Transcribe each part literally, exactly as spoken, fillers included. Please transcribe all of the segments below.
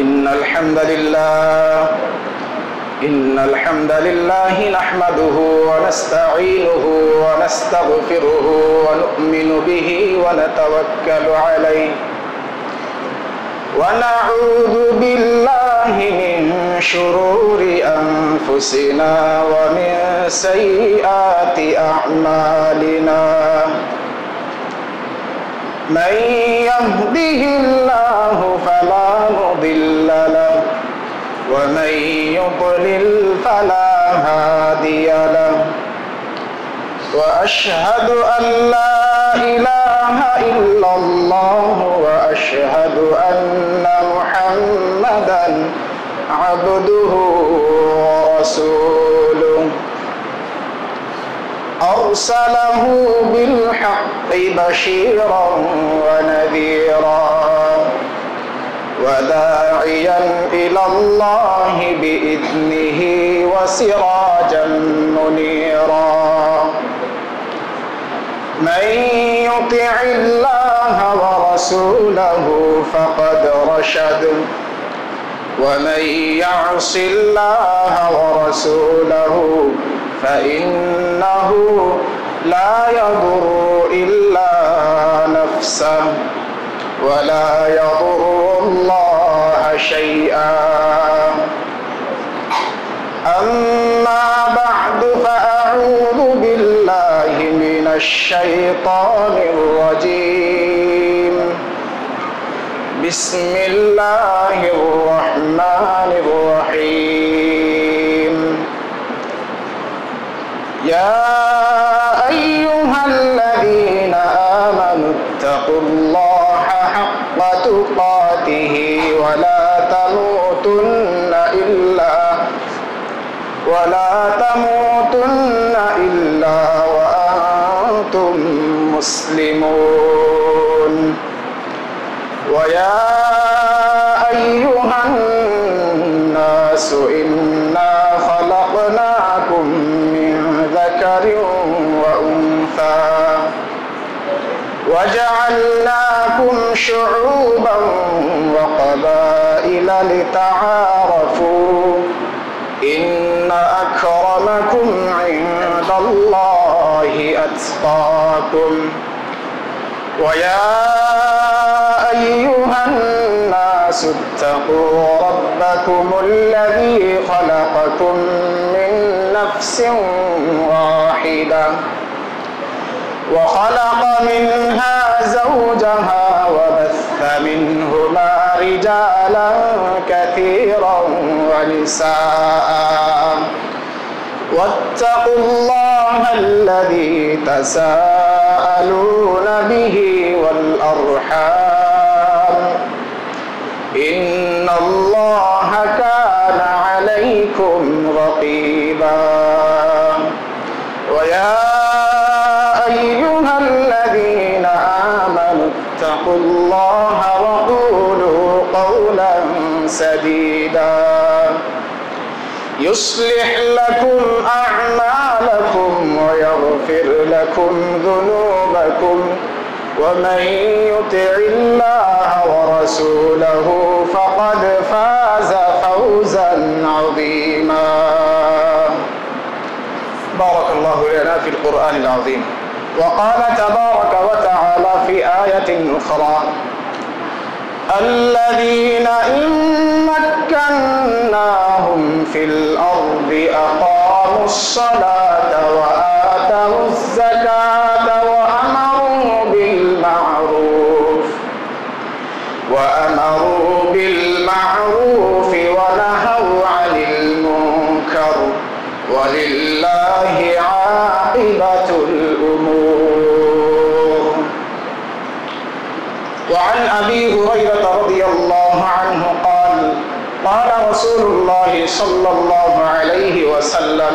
إن الحمد لله إن الحمد لله نحمده ونستعينه ونستغفره ونؤمن به ونتوكل عليه ونعوذ بالله من شرور أنفسنا ومن سيئات أعمالنا من يهده الله فلا مضل له ومن يضلل فلا هادي له وأشهد أن لا إله إلا الله وأشهد أن محمدا عبده ورسوله أرسله بالحق بشيرا ونذيرا وداعيا إلى الله بإذنه وسراجا منيرا من يطع الله ورسوله فقد رشد ومن يعص الله ورسوله فإنه لا يضر إلا نفسه ولا يضر الله شيئا أما بعد فأعوذ بالله من الشيطان الرجيم بسم الله الرحمن الرحيم يا أيها الذين آمنوا اتقوا الله حق تقاته ولا تموتن إلا ولا تموتن إلا وأنتم مسلمون ويا أيها الناس إنا خلقناكم من ذكر وأنثى وجعلناكم شعوبا وقبائل لتعارفوا إن أكرمكم عند الله أتقاكم ويا أيها الناس اتقوا ربكم الذي خلقكم من نفس واحدة وخلق منها زوجها وبث منهما رجالا كثيرا ونساء واتقوا الله الذي تساءلون به والأرحام إن الله كان عليكم رقيبا ويا أيها الذين آمنوا اتقوا الله وقولوا قولا سديدا يصلح لكم أعمالكم ويغفر لكم ذنوبكم ومن يطع الله ورسوله فقد فاز فوزا عظيما بارك الله لنا في القرآن العظيم. وقال تبارك وتعالى في آية أخرى الذين إن مكناهم في الأرض أقاموا الصلاة وآتوا الزكاة وأمروا بالمعروف وأمروا بالمعروف ونهوا عن المنكر ولله عاقبة الأمور. وعن أبي هريرة رضي الله عنه قال قال رسول الله صلى الله عليه وسلم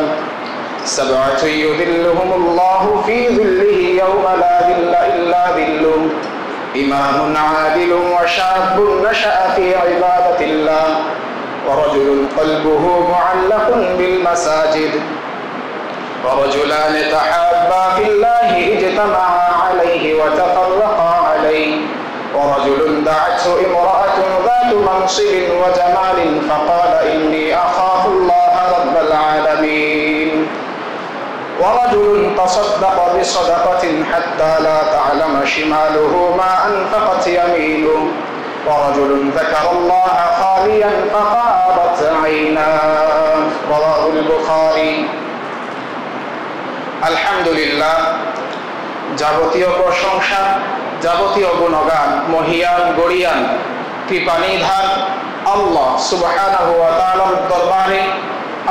سبعة يذلهم الله في ذله يوم لا ذل إلا ذله إمام عادل وشاب نشأ في عبادة الله ورجل قلبه معلق بالمساجد ورجلان تحابا في الله اجتمعا عليه وتفرقا عليه ورجل دعته امرأة ذات منصب منصب وجمال فقال إني أخاف الله رب العالمين ورجل تصدق بصدقة حتى لا تعلم شماله ما أنفقت يمينه ورجل ذكر الله خاليا فغابت عيناه رواه البخاري الحمد لله যাবতীয় প্রশংসা যাবতীয় গুণগান মহিয়ান গড়িয়ান কৃপানিধান আল্লাহ সুবহানাহু ওয়া তাআলার দরবারে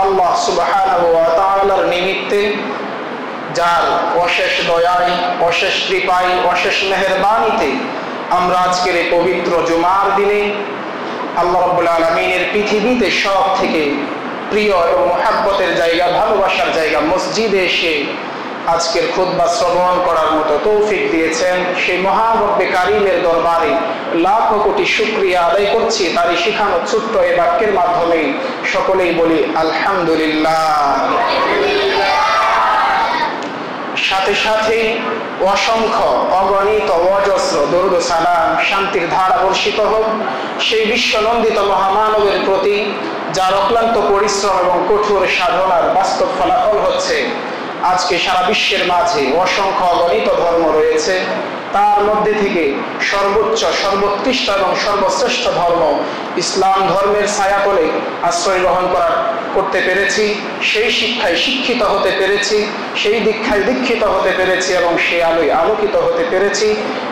আল্লাহ সুবহানাহু ওয়া তাআলার নিমিত্তে যার অশেষ দয়ায় অশেষ কৃপায় অশেষ মেহেরবানিতে আমরা আজকের এই পবিত্র জুমার দিনে আল্লাহ রাব্বুল আলামিনের পৃথিবীতে সব থেকে প্রিয় এবং মুহাব্বতের জায়গা ভালোবাসার জায়গা মসজিদে এসে আজকের খুতবা শ্রবণ করার মতো তৌফিক দিয়েছেন সেই মহারব্বে কারীমের দরবারে লাখো কোটি শুকরিয়া আদায় করছি তারই শিখানো ছোট্ট এই বাক্যের মাধ্যমে সকলেই বলি আলহামদুলিল্লাহ। সাথে সাথে অসংখ্য অগণিত অজস্র দরুদ ও সালাম শান্তির ধারা বর্ষিত হোক সেই বিশ্বনন্দিত মহামানবের প্রতি যার অক্লান্ত পরিশ্রম এবং কঠোর সাধনার বাস্তব ফলাফল হচ্ছে আজকে সারা বিশ্বের মাঝে অসংখ্য অগণিত ধর্ম রয়েছে, তার মধ্যে থেকে সর্বোচ্চ সর্বোৎকৃষ্ট এবং সর্বশ্রেষ্ঠ ধর্ম ইসলাম ধর্মের ছায়াতলে আশ্রয় গ্রহণ করার করতে পেরেছি, সেই শিক্ষায় শিক্ষিত হতে পেরেছি, সেই দীক্ষায় দীক্ষিত হতে পেরেছি এবং সেই আলোয় আলোকিত হতে পেরেছি।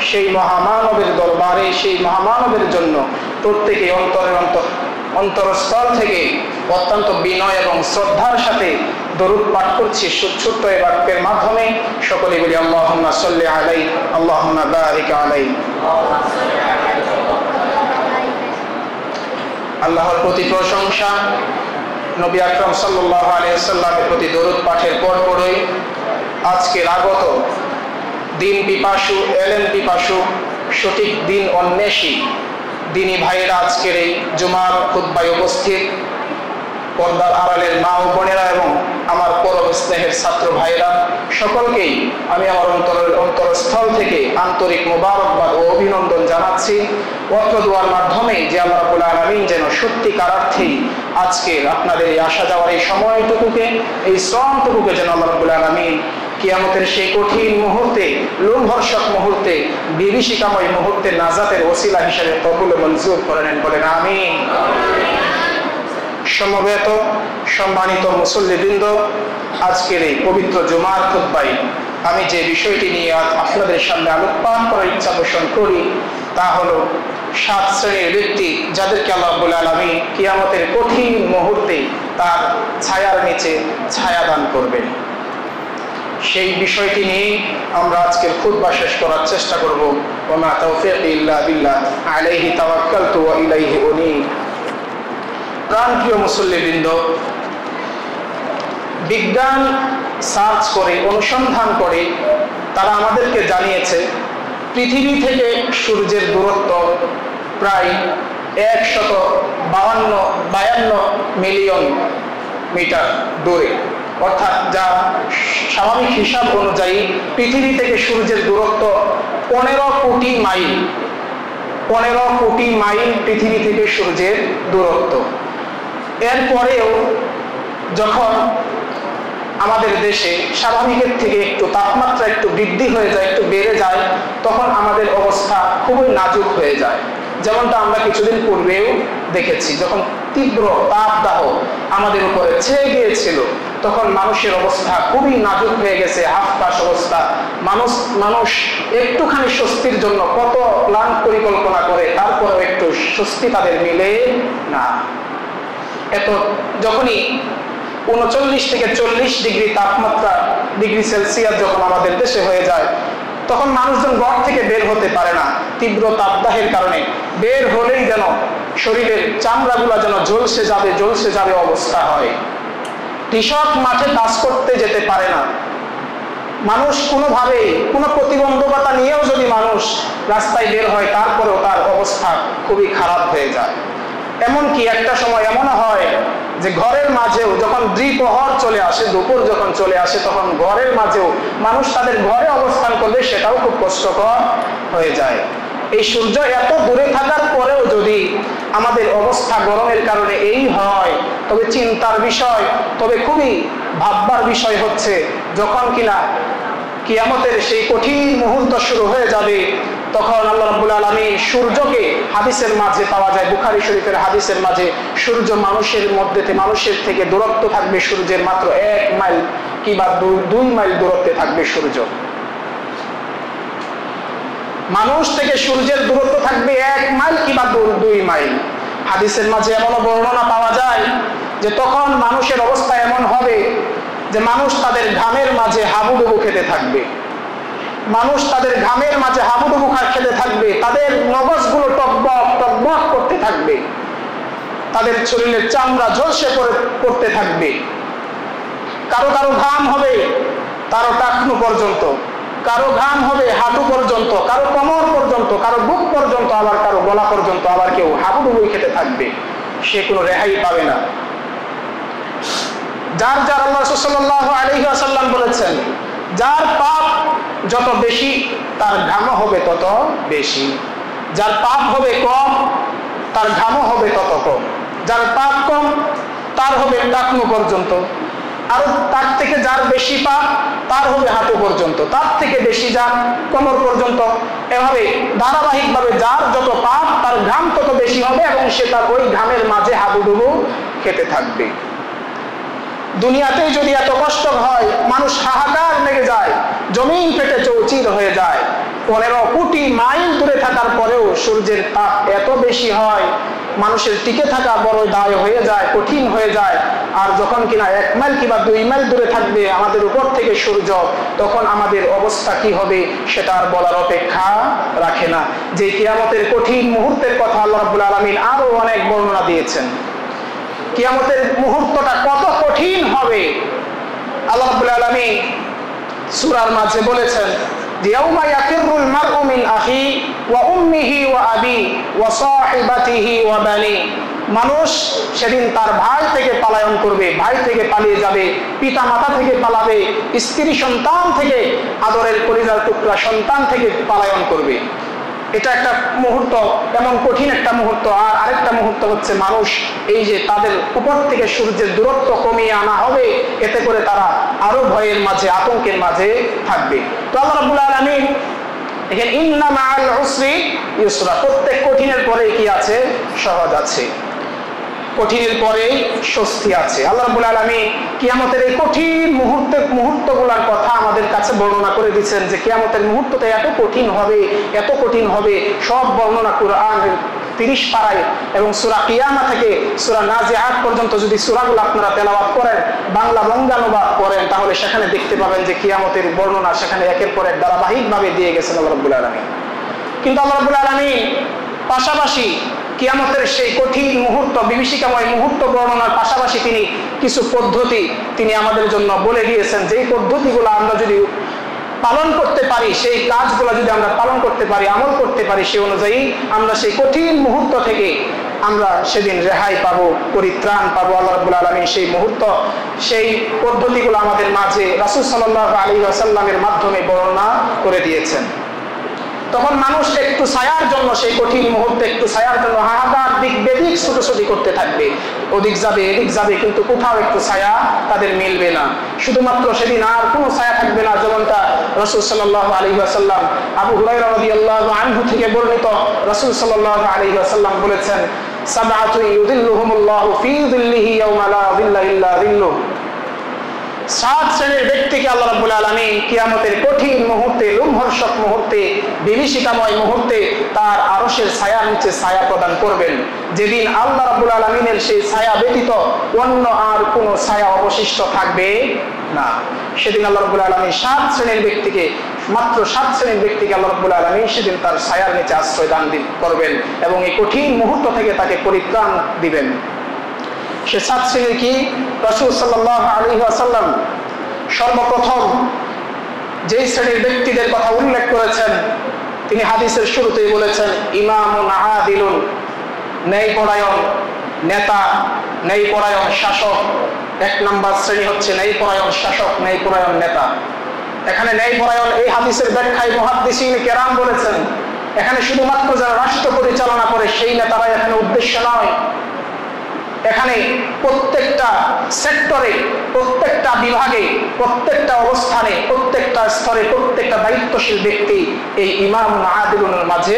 সেই মহামানবের দরবারে সেই মহামানবের জন্য প্রত্যেকে অন্তরের অন্তর অন্তরস্থল থেকে অত্যন্ত বিনয় এবং শ্রদ্ধার সাথে দরুদ পাঠ করছি ছোট্ট এই বাক্যের মাধ্যমে। সকলে বলি আল্লাহুম্মা সাল্লি আলাইহি আল্লাহুম্মা বারিক আলাইহি। আল্লাহর প্রতি প্রশংসা, নবী আকরাম সাল্লাল্লাহু আলাইহি ওয়াসাল্লামের প্রতি দরুদ পাঠের পর পরই আজকের আগত দিন পিপাসু এলেন পিপাসু সঠিক দিন অন্বেষী দিনী ভাইয়েরা আজকের এই জুমার খুতবায় উপস্থিত পর্দার আড়ালের মা ও বোনেরা এবং আমার পরম স্নেহের ছাত্র ভাইয়েরা সকলকেই আমি আমার অন্তরের অন্তরস্থল থেকে আন্তরিক মোবারকবাদ ও অভিনন্দন জানাচ্ছি অত্র দোয়ার মাধ্যমে যে আল্লাহ রাব্বুল আলামিন যেন সত্যিকারার্থেই আজকের আপনাদের এই আসা যাওয়ার এই সময়টুকুকে এই শ্রমটুকুকে যেন আল্লাহ রাব্বুল আলামিন কিয়ামতের সেই কঠিন মুহূর্তে লোমহর্ষক মুহূর্তে বিভীষিকাময় মুহূর্তে নাজাতের ওসিলা হিসেবে কবুল ও মঞ্জুর করেন বলেন আমিন। সমবেত সম্মানিত মুসল্লিবৃন্দ, আজকের এই পবিত্র জুমার খুতবায় আমি যে বিষয়টি নিয়ে আপনাদের সামনে আলোকপাত করার ইচ্ছা পোষণ করি তা হলো সাত শ্রেণীর ব্যক্তি যাদেরকে আল্লাহ রাব্বুল আলামিন কিয়ামতের কঠিন মুহূর্তে তার ছায়ার নিচে ছায়া দান করবেন। সেই বিষয়টি নিয়ে আমরা আজকের খুতবা শেষ করার চেষ্টা করব। ওয়া তাওফীকি ইল্লা বিল্লাহ আলাইহি তাওয়াক্কালতু ওয়া ইলাইহি উনীব। প্রাণপ্রিয় মুসল্লিবৃন্দ, বিজ্ঞান সার্চ করে অনুসন্ধান করে তারা আমাদেরকে জানিয়েছে পৃথিবী থেকে সূর্যের দূরত্ব প্রায় একশত বাউান্ন বায়ান্ন মিলিয়ন মিটার দূরে, অর্থাৎ যা স্বাভাবিক হিসাব অনুযায়ী পৃথিবী থেকে সূর্যের দূরত্ব পনেরো কোটি মাইল পনেরো কোটি মাইল পৃথিবী থেকে সূর্যের দূরত্ব। এরপরেও যখন আমাদের দেশে স্বাভাবিকের থেকে একটু তাপমাত্রা একটু বৃদ্ধি হয়ে যায়, একটু বেড়ে যায়, তখন আমাদের অবস্থা খুবই নাজুক হয়ে যায়। যেমনটা আমরা কিছুদিন পূর্বেও দেখেছি, যখন তীব্র তাপদাহ আমাদের উপরে ছেয়ে গিয়েছিল তখন মানুষের অবস্থা খুবই নাজুক হয়ে গেছে, হাঁফফাঁস অবস্থা। মানুষ মানুষ একটুখানি স্বস্তির জন্য কত প্ল্যান পরিকল্পনা করে, তারপরেও একটু স্বস্তি তাদের মিলে না। এত যখনই উনচল্লিশ থেকে চল্লিশ ডিগ্রি তাপমাত্রা ডিগ্রি সেলসিয়াস যখন আমাদের দেশে হয়ে যায় তখন মানুষজন ঘর থেকে বের হতে পারে না, তীব্র তাপদাহের কারণে। বের হলেই যেন শরীরের চামড়াগুলা যেন ঝলসে যাবে ঝলসে যাবে অবস্থা হয়। কৃষক মাঠে কাজ করতে যেতে পারে না। মানুষ কোনোভাবে কোনো প্রতিবন্ধকতা নিয়েও যদি মানুষ রাস্তায় বের হয় তারপরেও তার অবস্থা খুবই খারাপ হয়ে যায়। এমনকি একটা সময় এমন হয় যে ঘরের মাঝেও যখন দ্বিপ্রহর চলে আসে, দুপুর যখন চলে আসে, তখন ঘরের মাঝেও মানুষ তাদের ঘরে অবস্থান করবে, সেটাও খুব কষ্টকর হয়ে যায়। এই সূর্য এত দূরে থাকার পরেও যদি আমাদের অবস্থা গরমের কারণে এই হয়, তবে চিন্তার বিষয়, তবে খুবই ভাববার বিষয় হচ্ছে যখন কিনা কিয়ামতের সেই কঠিন মুহূর্ত শুরু হয়ে যাবে, তখন আল্লাহ রাব্বুল আলামিন সূর্যকে, হাদিসের মাঝে পাওয়া যায় বুখারী শরীফের হাদিসের মাঝে, সূর্য মানুষের মধ্যেতে মানুষের থেকে দূরত্ব থাকবে সূর্যের মাত্র এক মাইল কিংবা দুই মাইল দূরত্বে থাকবে সূর্য। মানুষ থেকে সূর্যের দূরত্ব থাকবে এক মাইল কিংবা দুই মাইল। হাদিসের মাঝে এমন বর্ণনা পাওয়া যায় যে তখন মানুষের অবস্থা এমন হবে যে মানুষ তাদের ঘামের মাঝে হাবুডুবু খেতে থাকবে, মানুষ তাদের ঘামের মাঝে হাবুডুবু খেতে থাকবে, তাদের নবজগুলো টকবক টকবক করতে থাকবে, তাদের শরীরের চামড়া ঝলসে পড়তে থাকবে, কারো কারো ঘাম হবে তারও টাকনু পর্যন্ত, কারো ঘাম হবে হাঁটু পর্যন্ত, কারো কোমর পর্যন্ত, কারো বুক পর্যন্ত, আবার কারো গলা পর্যন্ত, আবার কেউ হাবুডুবু খেতে থাকবে, সে কোনো রেহাই পাবে না। যার যার আল্লাহ সাল্লাল্লাহু আলাইহি ওয়াসাল্লাম বলেছেন, যার পাপ যত বেশি তার ঘামও হবে তত বেশি, যার পাপ হবে কম তার ঘামও হবে তত কম, যার পাপ কম তার হবে টাকনু পর্যন্ত, আর তার থেকে যার বেশি পাপ তার হবে হাঁটু পর্যন্ত, তার থেকে বেশি যার কোমর পর্যন্ত, এভাবে ধারাবাহিকভাবে যার যত পাপ তার ঘাম তত বেশি হবে এবং সে তার ওই ঘামের মাঝে হাবুডুবু খেতে থাকবে। দুনিয়াতে যদি এত কষ্ট হয়, মানুষ হাহাকার লেগে যায়, জমিন ফেটে চৌচির হয়ে যায়, পনেরো কোটি মাইল দূরে থাকার পরেও সূর্যের তাপ এত বেশি হয় মানুষের টিকে থাকা বড় দায় হয়ে যায়, কঠিন হয়ে যায়। আর যখন কিনা এক মাইল কিংবা দুই মাইল দূরে থাকবে আমাদের উপর থেকে সূর্য, তখন আমাদের অবস্থা কি হবে সেটা আর বলার অপেক্ষা রাখে না। যে কিয়ামতের কঠিন মুহূর্তের কথা আল্লাহ রাব্বুল আলামিন আরো অনেক বর্ণনা দিয়েছেন, কিয়ামতের মুহূর্তটা কত কঠিন হবে আল্লাহ রাব্বুল আলামিন সূরার মাঝে বলেছেন, ইয়াউমা ইয়াকিরুল মারউ মিন আখি ওয়া উম্মিহি ওয়া আবি ওয়া সাহিবাতিহি ওয়া বানি, মানুষ সেদিন তার ভাই থেকে পলায়ন করবে, ভাই থেকে পালিয়ে যাবে, পিতা মাতা থেকে পালাবে, স্ত্রী সন্তান থেকে, আদরের পরিবার টুকরা সন্তান থেকে পলায়ন করবে। এটা একটা মুহূর্ত, এমন কঠিন একটা মুহূর্ত। আর আরেকটা মুহূর্ত হচ্ছে মানুষ এই যে তাদের উপর থেকে সূর্যের দূরত্ব কমিয়ে আনা হবে, এতে করে তারা আরো ভয়ের মাঝে, আতঙ্কের মাঝে থাকবে। তো আল্লাহ রাব্বুল আলামিন এখানে ইন্না মাআল উসরি ইউসরা, প্রত্যেক কঠিনের পরে কি আছে? সহজ আছে, কঠিনের পরে স্বস্তি আছে। আল্লাহ রাব্বুল আলামিন কিয়ামতের এই কঠিন মুহূর্তে মুহূর্তগুলোর কথা আমাদের কাছে বর্ণনা করে দিয়েছেন, যে কিয়ামতের মুহূর্তটা এত কঠিন হবে, এত কঠিন হবে, সব বর্ণনা কুরআনের তিরিশ পারায় এবং সূরা কিয়ামা থেকে সূরা নাজিআত পর্যন্ত যদি সূরাগুলো আপনারা তেলাওয়াত করেন, বাংলা বঙ্গানুবাদ করেন, তাহলে সেখানে দেখতে পাবেন যে কিয়ামতের বর্ণনা সেখানে একের পর এক ধারাবাহিকভাবে দিয়ে গেছেন আল্লাহ রাব্বুল আলামিন। কিন্তু আল্লাহ রাব্বুল আলামিন পাশাপাশি কিয়ামতের সেই কঠিন মুহূর্ত, বিভীষিকাময় মুহূর্ত বর্ণনার পাশাপাশি তিনি কিছু পদ্ধতি তিনি আমাদের জন্য বলে দিয়েছেন, যেই পদ্ধতিগুলো আমরা যদি পালন করতে পারি, সেই কাজগুলো যদি আমরা পালন করতে পারি, আমল করতে পারি, সেই অনুযায়ী আমরা সেই কঠিন মুহূর্ত থেকে আমরা সেদিন রেহাই পাবো, পরিত্রাণ পাবো। আল্লাহ রাব্বুল আলামিন সেই মুহূর্ত, সেই পদ্ধতিগুলো আমাদের মাঝে রাসূল সাল্লাল্লাহু আলাইহি ওয়াসাল্লামের মাধ্যমে বর্ণনা করে দিয়েছেন। তখন মানুষ একটু ছায়ার জন্য, সেই কঠিন মুহূর্তে একটু ছায়ার জন্য হাহাকার, দিক বেদিক ছুটোছুটি করতে থাকবে, ওদিক যাবে এদিক যাবে, কিন্তু কোথাও একটু ছায়া তাদের মিলবে না। শুধুমাত্র সেদিন আর কোনো ছায়া থাকবে না, যেমনটা রাসূল সাল্লাল্লাহু আলাইহি ওয়াসাল্লাম, আবু হুরায়রা রাদিয়াল্লাহু আনহু থেকে বর্ণিত, রাসূল সাল্লাল্লাহু আলাইহি ওয়াসাল্লাম বলেছেন, সাবআতু ইউযিল্লুহুমুল্লাহু ফি যিল্লিহি ইয়াওমা লা যিল্লা ইল্লা যিল্লুহু, সাত শ্রেণীর ব্যক্তিকে আল্লাহ রাব্বুল আলামিন কিয়ামতের কঠিন মুহূর্তে, লোমহর্ষক মুহূর্তে, বিভীষিকাময় মুহূর্তে তার আরশের ছায়ার নিচে ছায়া প্রদান করবেন, যেদিন আল্লাহ রাব্বুল আলামিনের সেই ছায়া ব্যতীত অন্য আর কোনো ছায়া অবশিষ্ট থাকবে না। সেদিন আল্লাহ রাব্বুল আলামিন সাত শ্রেণীর ব্যক্তিকে, মাত্র সাত শ্রেণীর ব্যক্তিকে আল্লাহ রাব্বুল আলামিন সেদিন তার ছায়ার নিচে আশ্রয় দান করবেন এবং এই কঠিন মুহূর্ত থেকে তাকে পরিত্রাণ দিবেন। সে সাত শ্রেণীর কি? রাসূল সাল্লাল্লাহু আলাইহি ওয়াসাল্লাম সর্বপ্রথম যেই শ্রেণীর ব্যক্তিদের কথা উল্লেখ করেছেন, তিনি হাদিসের শুরুতেই বলেছেন, ইমামুন আদিলুন, ন্যায়পরায়ণ নেতা, ন্যায়পরায়ণ শাসক। এক নম্বর শ্রেণী হচ্ছে ন্যায়পরায়ণ শাসক, ন্যায়পরায়ণ নেতা। এখানে ন্যায়পরায়ণ, এই হাদিসের ব্যাখ্যায় মুহাদ্দিসিন কেরাম বলেছেন এখানে শুধুমাত্র যারা রাষ্ট্র পরিচালনা করে সেই নেতারাই এখানে উদ্দেশ্য নয়। এখানে প্রত্যেকটা সেক্টরে, প্রত্যেকটা বিভাগে, প্রত্যেকটা অবস্থানে, প্রত্যেকটা স্তরে, প্রত্যেকটা দায়িত্বশীল ব্যক্তি এই ইমাম আদিলুনের মাঝে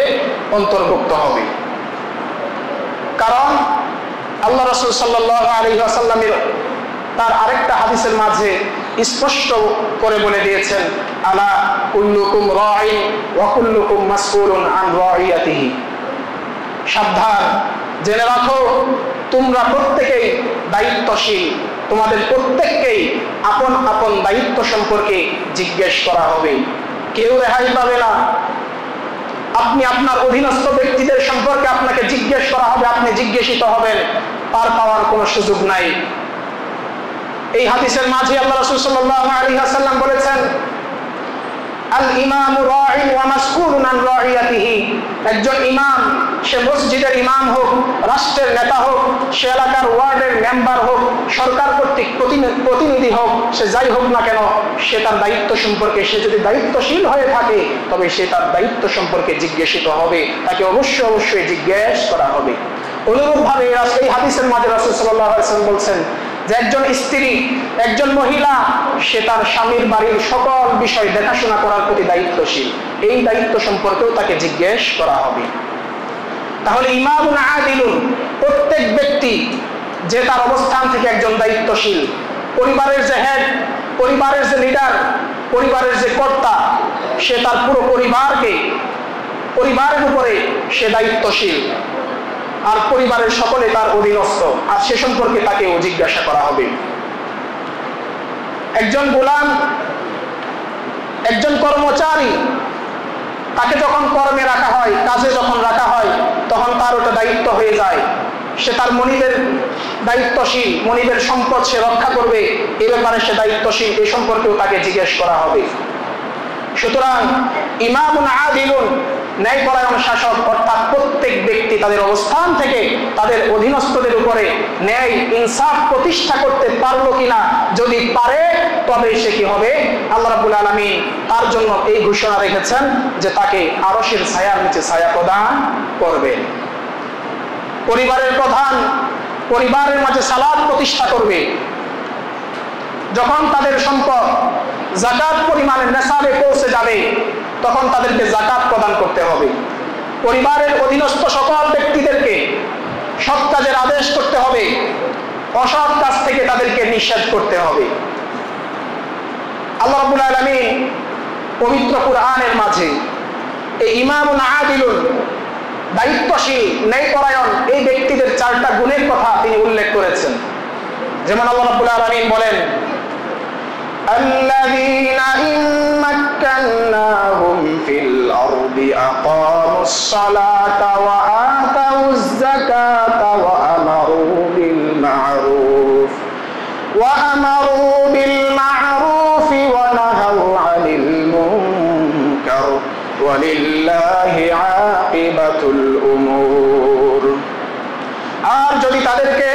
অন্তর্ভুক্ত হবে। কারণ আল্লাহ রাসূল সাল্লাল্লাহু আলাইহি ওয়াসাল্লামের তার আরেকটা হাদিসের মাঝে স্পষ্ট করে বলে দিয়েছেন, আলা কুল্লুকুম রাঈন ওয়া কুল্লুকুম মাসউলুন আন রাঈয়াতিহি। সাবধান, জেনে রাখো তোমরা প্রত্যেকেই দায়িত্বশীল, তোমাদের প্রত্যেককেই আপন আপন দায়িত্ব সম্পর্কে জিজ্ঞেস করা হবে, কেউ রেহাই পাবে না। আপনি আপনার অধীনস্থ ব্যক্তিদের সম্পর্কে আপনাকে জিজ্ঞেস করা হবে, আপনি জিজ্ঞাসিত হবেন, পার পাওয়ার কোনো সুযোগ নাই। এই হাদিসের মাঝে আল্লাহ রাসূল সাল্লাল্লাহু আলাইহি ওয়াসাল্লাম বলেছেন, আল ইমামু রাঈন ওয়া মাসউলুন আন রাঈয়াতিহি। একজন ইমাম, সে মসজিদের ইমাম হোক, রাষ্ট্রের নেতা হোক, সে এলাকার ওয়ার্ডের মেম্বার হোক, সরকার কর্তৃক প্রতিনিধি হোক, সে যাই হোক না কেন, সে তার দায়িত্ব সম্পর্কে, সে যদি দায়িত্বশীল হয়ে থাকে তবে সে তার দায়িত্ব সম্পর্কে জিজ্ঞাসিত হবে, তাকে অবশ্যই অবশ্যই জিজ্ঞেস করা হবে। অনুরূপভাবে এই হাদিসের মাঝে রাসূল সাল্লাল্লাহু আলাইহি ওয়াসাল্লাম বলছেন যে একজন স্ত্রী, একজন মহিলা, সে তার স্বামীর বাড়ির সকল বিষয় দেখাশোনা করার প্রতি দায়িত্বশীল, এই দায়িত্ব সম্পর্কেও তাকে জিজ্ঞেস করা হবে। তাহলে ইমামুন আদিলুন, প্রত্যেক ব্যক্তি যে তার অবস্থান থেকে একজন দায়িত্বশীল, পরিবারের যে হেড, পরিবারের যে লিডার, পরিবারের যে কর্তা, সে তার পুরো পরিবারকে, পরিবারের উপরে সে দায়িত্বশীল, আর পরিবারের সকলে তার অধীনস্থ, আর সে সম্পর্কে তাকেও জিজ্ঞাসা করা হবে। একজন গোলাম, একজন কর্মচারী, তাকে যখন কর্মে রাখা হয়, কাজে যখন রাখা হয়, তখন তার ওটা দায়িত্ব হয়ে যায়। সে তার মনিবের দায়িত্বশীল, মনিবের সম্পদ সে রক্ষা করবে এ ব্যাপারে সে দায়িত্বশীল, এ সম্পর্কেও তাকে জিজ্ঞেস করা হবে। সুতরাং ইমামুন আদিলুন, ন্যায়পরায়ণ শাসক, অর্থাৎ প্রত্যেক ব্যক্তি তাদের অবস্থান থেকে তাদের অধীনস্থদের উপরে ন্যায় ইনসাফ প্রতিষ্ঠা করতে পারলো কিনা, যদি পারে তবে সে কি হবে, আল্লাহ রাব্বুল আলামিন তার জন্য এই ঘোষণা রেখেছেন যে তাকে আরশের ছায়ার নিচে ছায়া প্রদান করবেন। পরিবারের প্রধান পরিবারের মাঝে সালাত প্রতিষ্ঠা করবে, যখন তাদের সম্পদ যাকাত পরিমাণের নেশাবে পৌঁছে যাবে তখন তাদেরকে যাকাত প্রদান করতে হবে। পরিবারের অধীনস্থ সকল ব্যক্তিদেরকে সৎ কাজের আদেশ করতে হবে, অসৎ কাজ থেকে তাদেরকে নিষেধ করতে হবে। আল্লাহ রাব্বুল আলামিন পবিত্র কুরআনের মাঝে এই ইমামুন আদিলুন, দায়িত্বশীল, ন্যায়পরায়ণ এই ব্যক্তিদের চারটা গুণের কথা তিনি উল্লেখ করেছেন। যেমন আল্লাহ রাব্বুল আলামিন বলেন, আল্লাযীনা ইম্মাক্কানাহুম ফিল আরদি আকামুস সালাতা ওয়া আতাউয যাকাতা ওয়া আমারু বিল মা'রুফ ওয়া আমারু বিল মা'রুফি ওয়া নাহাউ আনিল মুনকার ওয়া লিল্লাহি আকিবাতুল উমুর। আর যদি তাদেরকে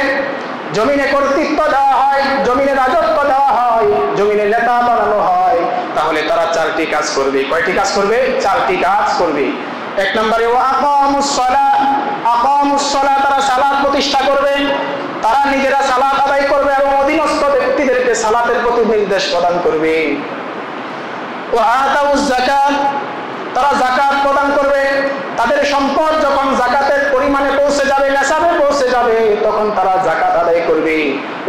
জমিনে কর্তৃত্ব দেওয়া হয়, জমিনে রাজত্ব দেওয়া হয়, জমিনে নেতা বানানো হয়, তাহলে তারা চারটি কাজ করবে। কয়টি কাজ করবে? চারটি কাজ করবে। এক নম্বরে আকামুস সালাহ, আকামুস সালাহ তারা সালাত প্রতিষ্ঠা করবে, তারা নিজেরা সালাত আদায় করবে এবং অধীনস্থ ব্যক্তিদেরকে সালাতের প্রতি নির্দেশ প্রদান করবে। ওয়া আতাউয যাকাত, তারা যাকাত প্রদান করবে। তাদের সম্পদ যখন যাকাতের পরিমাণে পৌঁছে যাবে, নেসাবে পৌঁছে যাবে, তখন তারা যাকাত আদায় করবে,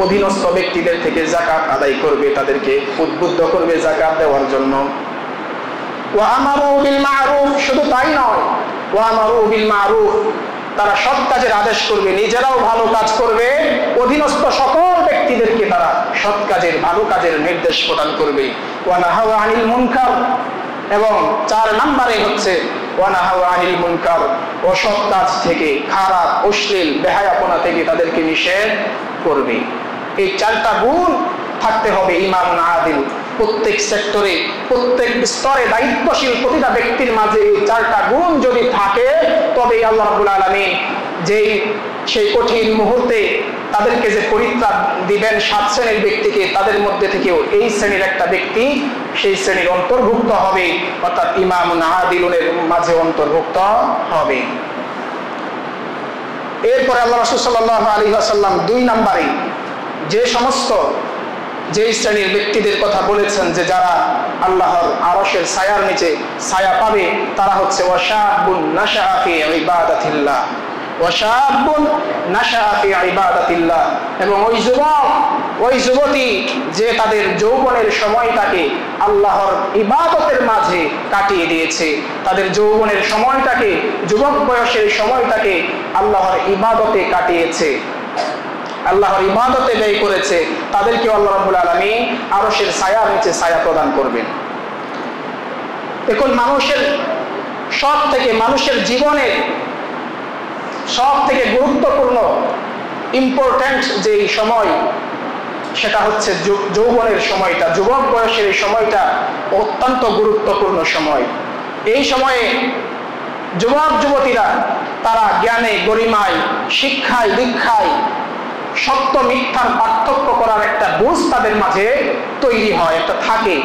অধীনস্থ ব্যক্তিদের থেকে যাকাত আদায় করবে, তাদেরকে উদ্বুদ্ধ করবে যাকাত দেওয়ার জন্য। ওয়া আমারু বিল মা'রুফ, শুধু তাই নয়, ওয়া আমারু বিল মা'রুফ তারা সৎ কাজের আদেশ করবে, নিজেরাও ভালো কাজ করবে, অধীনস্থ সকল ব্যক্তিদেরকে তারা সৎ কাজের, ভালো কাজের নির্দেশ প্রদান করবে। ওয়া নাহাউ আনিল মুনকার, এবং চার নম্বরে হচ্ছে ওয়ানাহাউ আনিল মুনকার, অসৎ কাজ থেকে, খারাপ, অশ্লীল, বেহায়াপনা থেকে তাদেরকে নিষেধ করবে। এই চারটা গুণ থাকতে হবে ইমামুন আদিল। প্রত্যেক সেক্টরে, প্রত্যেক স্তরে দায়িত্বশীল প্রতিটা ব্যক্তির মাঝে এই চারটা গুণ যদি থাকে তবে আল্লাহ রাব্বুল আলামিন যেই সেই কঠিন মুহূর্তে তাদেরকে যে পরিত্রাণ দিবেন সাত শ্রেণীর ব্যক্তিকে, তাদের মধ্যে থেকেও এই শ্রেণীর একটা ব্যক্তি সেই শ্রেণীর অন্তর্ভুক্ত হবে, অর্থাৎ ইমামুন আদিলুনের মাঝে অন্তর্ভুক্ত হবে। এরপরে আল্লাহ রাসূল সাল্লাল্লাহু আলাইহি ওয়াসাল্লাম দুই নম্বরে যে সমস্ত যে শ্রেণীর ব্যক্তিদের কথা বলেছেন যে যারা আল্লাহর আরশের ছায়ার নিচে ছায়া পাবে তারা হচ্ছে ওয়াশাবুন নাশাআ ফি ইবাদাতিল্লাহ, ওয়াশাবুন নাশাআ ফি ইবাদাতিল্লাহ, এবং ওই যুবক ওই যুবতী যে তাদের যৌবনের সময়টাকে আল্লাহর ইবাদতের মাঝে কাটিয়ে দিয়েছে, তাদের যৌবনের সময়টাকে যুবক বয়সের সময়টাকে আল্লাহর ইবাদতে কাটিয়েছে, আল্লাহর ইবাদতে ব্যয় করেছে, তাদেরকে আল্লাহ রাব্বুল আলামিন আরশের ছায়ার নিচে ছায়া প্রদান করবেন। এখন মানুষের সব থেকে মানুষের জীবনের সব থেকে গুরুত্বপূর্ণ ইম্পর্টেন্ট যেই সময় সেটা হচ্ছে যৌবনের সময়টা, যুবক বয়সের এই সময়টা অত্যন্ত গুরুত্বপূর্ণ সময়। এই সময়ে যুবক যুবতীরা তারা জ্ঞানে গরিমায় শিক্ষায় দীক্ষায় সত্য মিথ্যার পার্থক্য করার একটা বুঝ তাদের মাঝে তৈরি হয়, একটা থাকে।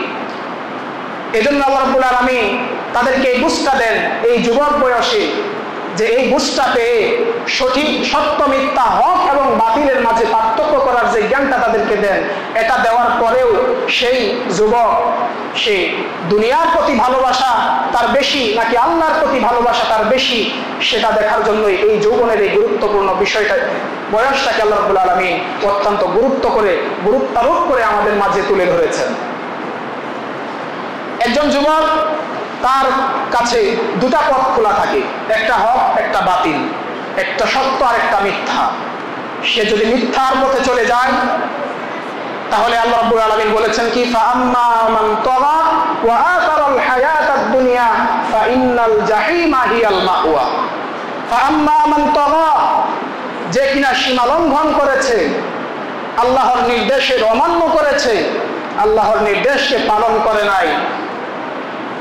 এজন্য আল্লাহ রাব্বুল আলামিন তাদেরকে এই বুঝটা দেন এই যুবক বয়সে, যে এই বুঝটা পেয়ে সঠিক সত্য মিথ্যা হক এবং বাতিলের মাঝে পার্থক্য করার যে জ্ঞানটা তাদেরকে দেন, এটা দেওয়ার পরেও সেই যুবক সে দুনিয়ার প্রতি ভালোবাসা তার বেশি নাকি আল্লাহর প্রতি ভালোবাসা তার বেশি সেটা দেখার জন্যই এই যৌবনের এই গুরুত্বপূর্ণ বিষয়টা বয়সটাকে আল্লাহ রাব্বুল আলামিন অত্যন্ত গুরুত্ব করে গুরুত্বারোপ করে আমাদের মাঝে তুলে ধরেছেন। একজন যুবক তার কাছে দুটা পথ খোলা থাকে, একটা হক একটা বাতিল, একটা সত্য আর একটা মিথ্যা। সে যদি মিথ্যার পথে চলে যায় তাহলে আল্লাহ রাব্বুল আলামিন বলেছেন কি ফাআম্মা মান তাগা ওয়া আতারাল হায়াতাদ দুনিয়া ফাইন্নাল জাহিমা হিয়াল মাওয়া, ফাআম্মা মান তাগা, যে কিনা সীমা লঙ্ঘন করেছে, আল্লাহর নির্দেশের অমান্য করেছে, আল্লাহর নির্দেশকে পালন করে নাই,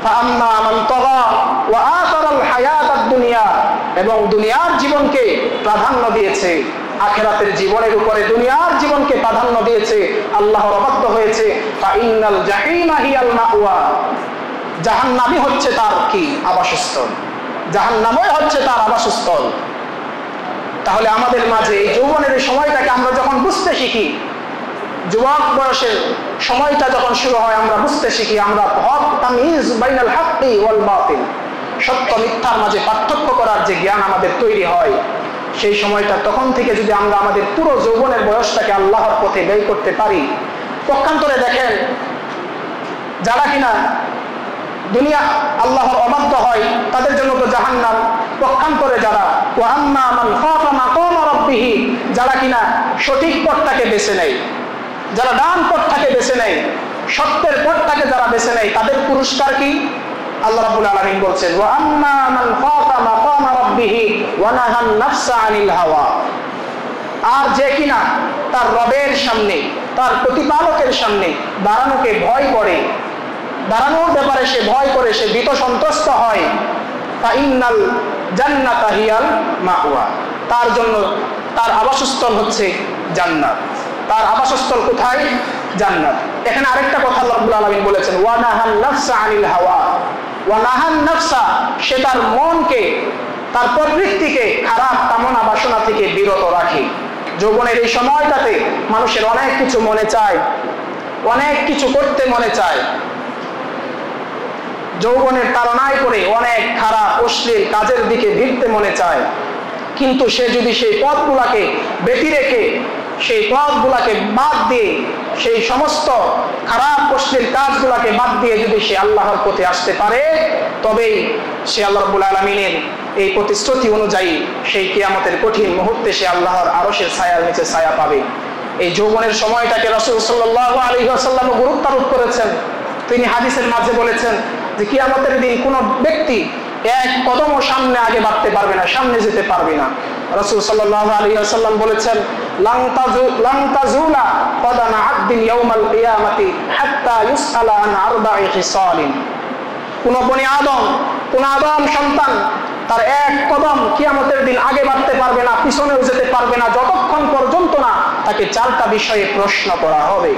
فأما من طغى وآثر الحياة الدنيا, এবং দুনিয়ার জীবনকে প্রাধান্য দিয়েছে, আখিরাতের জীবনের উপরে দুনিয়ার জীবনকে প্রাধান্য দিয়েছে, আল্লাহর অবাধ্য হয়েছে, فإنال جحيم هي المأوى, জাহান্নামই হচ্ছে তার কি আবাসস্থল, জাহান্নামই হচ্ছে তার আবাসস্থল। তাহলে আমাদের মাঝে এই যৌবনের সময়টাকে আমরা যখন বুঝতে শিখি, যুবক বয়সের সময়টা যখন শুরু হয় আমরা বুঝতে শিখি, আমরা হক তামিজ বাইনাল হাক্কি ওয়াল বাতিল, সত্য মিথ্যার মাঝে পার্থক্য করার যে জ্ঞান আমাদের তৈরি হয়, সেই সময়টা তখন থেকে যদি আমরা আমাদের পুরো যৌবনের বয়সটাকে আল্লাহর পথে ব্যয় করতে পারি। পক্ষান্তরে দেখেন যারা কিনা দুনিয়া আল্লাহর অবাধ্য হয় তাদের জন্য তো জাহান্নাম, পক্ষান্তরে যারা ওয়া আম্মা মান খাফা মাকাম রাব্বিহি, যারা কিনা সঠিক পথটাকে বেছে নেয়, যারা ডান পথটাকে বেছে নেয়, সত্যের পথটাকে যারা বেছে নেয়, তাদের পুরস্কার কি? আল্লাহ রাব্বুল আলামিন বলছেন ওয়া আম্মা মান খাফা মাকাম রাব্বিহি ওয়া নাহা আন-নাফসা আনিল হাওয়া, আর যে কিনা তার রবের সামনে তার প্রতিপালকের সামনে দাঁড়ানোকে ভয় করে, দাঁড়ানোর ব্যাপারে সে ভয় করে, সে ভীত সন্ত্রস্ত হয়, তা ইন্নাল জান্নাতা হিয়াল মাওয়া, তার জন্য তার আবাসস্থল হচ্ছে জান্নাত, তার আবাসস্থল কোথায়? জান্নাত। এখানে আরেকটা কথা আল্লাহ রাব্বুল আলামিন বলেছেন ওয়া নাহান নাফসা আনিল হাওয়া, ওয়া নাহান নাফসা, সে তার মনকে তার প্রবৃত্তিকে খারাপ কামনা বাসনা থেকে বিরত রাখে। যৌবনের এই সময়টাতে মানুষের অনেক কিছু মনে চায়, অনেক কিছু করতে মনে চায়, যৌবনের তাড়নায় পড়ে অনেক খারাপ অশ্লীল কাজের দিকে ভিড়তে মনে চায়, কিন্তু সে যদি সেই পথগুলাকে বেঁধে রেখে সেই পথগুলাকে বাদ দিয়ে সেই সমস্ত খারাপ অশ্লীল কাজগুলাকে বাদ দিয়ে যদি সে আল্লাহর পথে আসতে পারে, তবেই সে আল্লাহ রাব্বুল আলামিনের এই প্রতিশ্রুতি অনুযায়ী সেই কিয়ামতের কঠিন মুহূর্তে সে আল্লাহর আরশের ছায়ার নিচে ছায়া পাবে। এই যৌবনের সময়টাকে রাসূল সাল্লাল্লাহু আলাইহি ওয়াসাল্লাম গুরুত্বারোপ করেছেন। তিনি হাদিসের মাঝে বলেছেন যে কিয়ামতের দিন কোন ব্যক্তি এক কদমও সামনে আগে বাড়তে পারবে না, সামনে যেতে পারবে না। রাসূল সাল্লাল্লাহু আলাইহি ওয়াসাল্লাম বলেছেন লাং তাজু লাং তাজুলা কদামা আব্দিন ইয়াউমাল কিয়ামাতি হাত্তা ইউসআলা আন আরবাঈ খিসালিন, কোন বনি আদম কোন আদম সন্তান তার এক কদম কিয়ামতের দিন আগে বাড়তে পারবে না, পিছনেও যেতে পারবে না, যতক্ষণ পর্যন্ত না তাকে চারটা বিষয়ে প্রশ্ন করা হবে।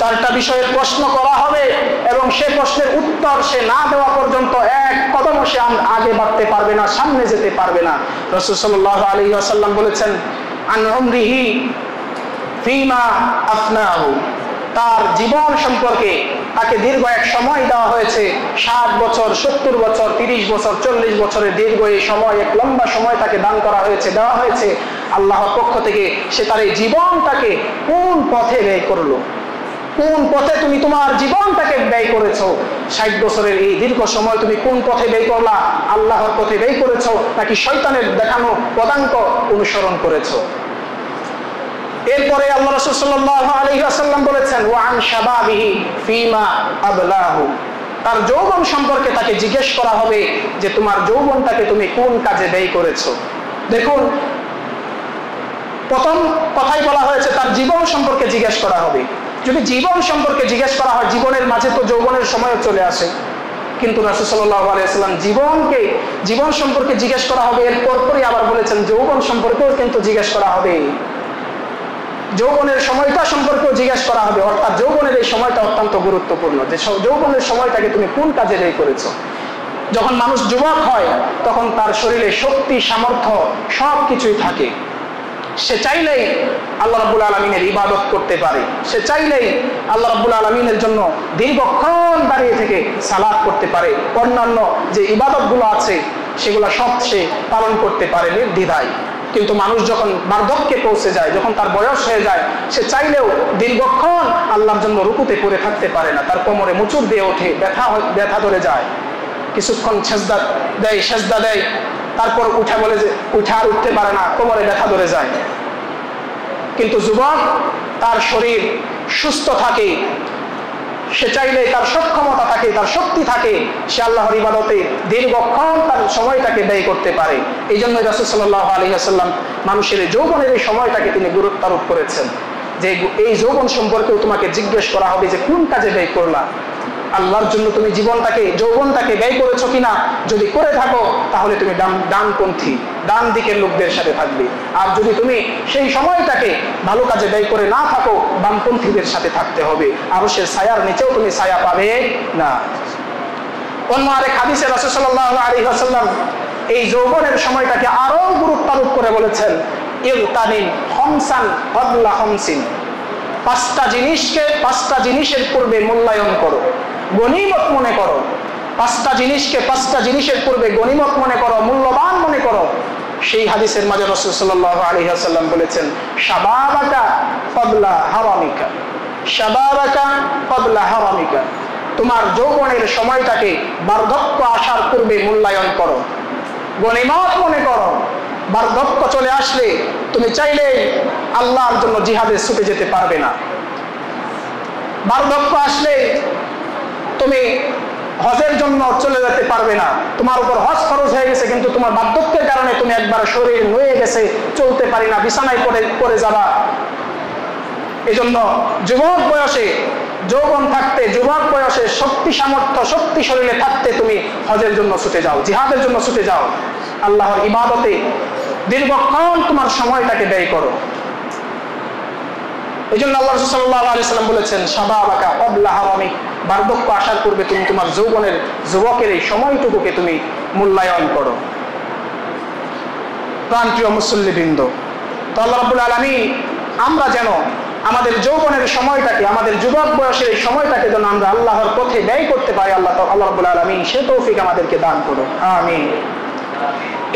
চারটা বিষয়ে প্রশ্ন করা হবে এবং সে প্রশ্নের উত্তর সে না দেওয়া পর্যন্ত এক কদমও সে আগে বাড়তে পারবে না, সামনে যেতে পারবে না। রাসূল সাল্লাল্লাহু আলাইহি ওয়াসাল্লাম বলেছেন, আন উমরিহি ফিমা আফনাহু, তার জীবন সম্পর্কে তাকে দীর্ঘ এক সময় দেওয়া হয়েছে, ষাট বছর, সত্তর বছর, তিরিশ বছর, চল্লিশ বছরের দীর্ঘ এই সময়, এক লম্বা সময় তাকে দান করা হয়েছে, দেওয়া হয়েছে আল্লাহর পক্ষ থেকে। সে তার এই জীবনটাকে কোন পথে ব্যয় করলো, কোন পথে তুমি তোমার জীবনটাকে ব্যয় করেছো? ষাট বছরের এই দীর্ঘ সময় তুমি কোন পথে ব্যয় করলা? আল্লাহর পথে ব্যয় করেছো নাকি শয়তানের দেখানো পদাঙ্ক অনুসরণ করেছো? এরপরে আল্লাহ রাসূল সাল্লাল্লাহু আলাইহি ওয়াসাল্লাম বলেছেন, ওয়া আন শাবাবিহি ফিমা আবলাহু, তার যৌবন সম্পর্কে তাকে জিজ্ঞেস করা হবে যে তোমার যৌবনটাকে তুমি কোন কাজে ব্যয় করেছো। দেখুন, প্রথম কথাই বলা হয়েছে তার জীবন সম্পর্কে জিজ্ঞেস করা হবে। যদি জীবন সম্পর্কে জিজ্ঞেস করা হয়, জীবনের মাঝে তো যৌবনের সময়ও চলে আসে, কিন্তু রাসূল সাল্লাল্লাহু আলাইহি ওয়াসাল্লাম জীবনকে জীবন সম্পর্কে জিজ্ঞেস করা হবে, এরপর পরই আবার বলেছেন যৌবন সম্পর্কেও কিন্তু জিজ্ঞেস করা হবে, যৌবনের সময়টা সম্পর্কেও জিজ্ঞেস করা হবে। অর্থাৎ যৌবনের এই সময়টা অত্যন্ত গুরুত্বপূর্ণ, যে যৌবনের সময়টাকে তুমি কোন কাজে ব্যয় করেছো। যখন মানুষ যুবক হয় তখন তার শরীরে শক্তি, সামর্থ্য সবকিছুই থাকে, সে চাইলেই আল্লাহ রাব্বুল আলামিনের ইবাদত করতে পারে, সে চাইলেই আল্লাহ রাব্বুল আলামিনের জন্য দীর্ঘক্ষণ দাঁড়িয়ে থেকে সালাত করতে পারে, অন্যান্য যে ইবাদতগুলো আছে সেগুলো সব সে পালন করতে পারে নির্দ্বিধায়। কিন্তু মানুষ যখন বার্ধক্যে পৌঁছে যায়, যখন তার বয়স হয়ে যায়, সে চাইলেও দীর্ঘক্ষণ আল্লাহর জন্য রুকুতে পড়ে থাকতে পারে না, তার কোমরে মোচড় দিয়ে ওঠে, ব্যথা ব্যথা ধরে যায়, কিছুক্ষণ সেজদা দেয় সেজদা দেয় তারপর উঠা বলে যে উঠা আর উঠতে পারে না, কোমরে ব্যথা ধরে যায়। কিন্তু যুবক, তার শরীর সুস্থ থাকে, সে চাইলে তার সক্ষমতা থাকে, তার শক্তি থাকে, সে আল্লাহর ইবাদতে দীর্ঘক্ষণ তার সময়টাকে ব্যয় করতে পারে। এই জন্য রাসূল সাল্লাল্লাহু আলাইহি ওয়াসাল্লাম মানুষের যৌবনের এই সময়টাকে তিনি গুরুত্ব আরোপ করেছেন, যে এই যৌবন সম্পর্কেও তোমাকে জিজ্ঞেস করা হবে যে কোন কাজে ব্যয় করলা, আল্লাহর জন্য তুমি জীবনটাকে, যৌবনটাকে ব্যয় করেছো কিনা। যদি করে থাকো তাহলে তুমি ডানপন্থী, ডান দিকের লোকদের সাথে থাকবে, আর যদি তুমি সেই সময়টাকে ভালো কাজে ব্যয় করে না থাকো, বামপন্থীদের সাথে থাকতে হবে, আরো সে ছায়ার নিচেও তুমি ছায়া পাবে না। অন্য আরেক হাদিসে রাসূল সাল্লাল্লাহু আলাইহি ওয়াসাল্লাম এই যৌবনের সময়টাকে আরো গুরুত্বারোপ করে বলেছেন, ইগতানিম খামসান ক্বাবলা খামসিন, পাঁচটা জিনিসকে পাঁচটা জিনিসের পূর্বে মূল্যায়ন করো, গনিমত মনে করো। পাঁচটা জিনিসকে পাঁচটা জিনিসের পূর্বে গনিমত মনে করো, মূল্যবান মনে করো। সেই হাদিসের মাঝে রাসূল সাল্লাল্লাহু আলাইহি ওয়াসাল্লাম বলেছেন, শাবাবাকা ক্বাবলা হারামিকা, শাবাবাকা ক্বাবলা হারামিকা, তোমার যৌবনের সময়টাকে বার্ধক্য আসার পূর্বে মূল্যায়ন করো, গনিমত মনে করো। বার্ধক্য চলে আসলে তুমি চাইলে আল্লাহর জন্য জিহাদে ছুটে যেতে পারবে না, বার্ধক্য আসলে তুমি হজের জন্য চলে যেতে পারবে না, তোমার উপর হজ খরচ হয়ে গেছে কিন্তু তোমার বার্ধক্যের কারণে তুমি একবার শরীর নুয়ে গেছে, চলতে পারি না, বিছানায় পড়ে পড়ে যাবা। এজন্য যুবক বয়সে, যৌবন থাকতে, যুবক বয়সে শক্তি, সামর্থ্য, শক্তি শরীরে থাকতে তুমি হজের জন্য ছুটে যাও, জিহাদের জন্য ছুটে যাও, আল্লাহর ইবাদতে দীর্ঘক্ষণ তোমার সময়টাকে ব্যয় করো। এই জন্য আল্লাহ রাসূল সাল্লাল্লাহু আলাইহি ওয়াসাল্লাম বলেছেন, শাবাবাকা ক্বাবলা হারামিক, বার্ধক্য আসার পূর্বে তুমি তোমার যৌবনের, যুবকের এই সময়টুকুকে তুমি মূল্যায়ন করো। প্রাণপ্রিয় মুসল্লিবৃন্দ, তো আল্লাহ রাব্বুল আলামিন আমরা যেন আমাদের যৌবনের সময়টাকে, আমাদের যুবক বয়সের এই সময়টাকে যেন আমরা আল্লাহর পথে ব্যয় করতে পারি। আল্লাহ আল্লাহ রাব্বুল আলামিন সে তৌফিক আমাদেরকে দান করো, আমিন।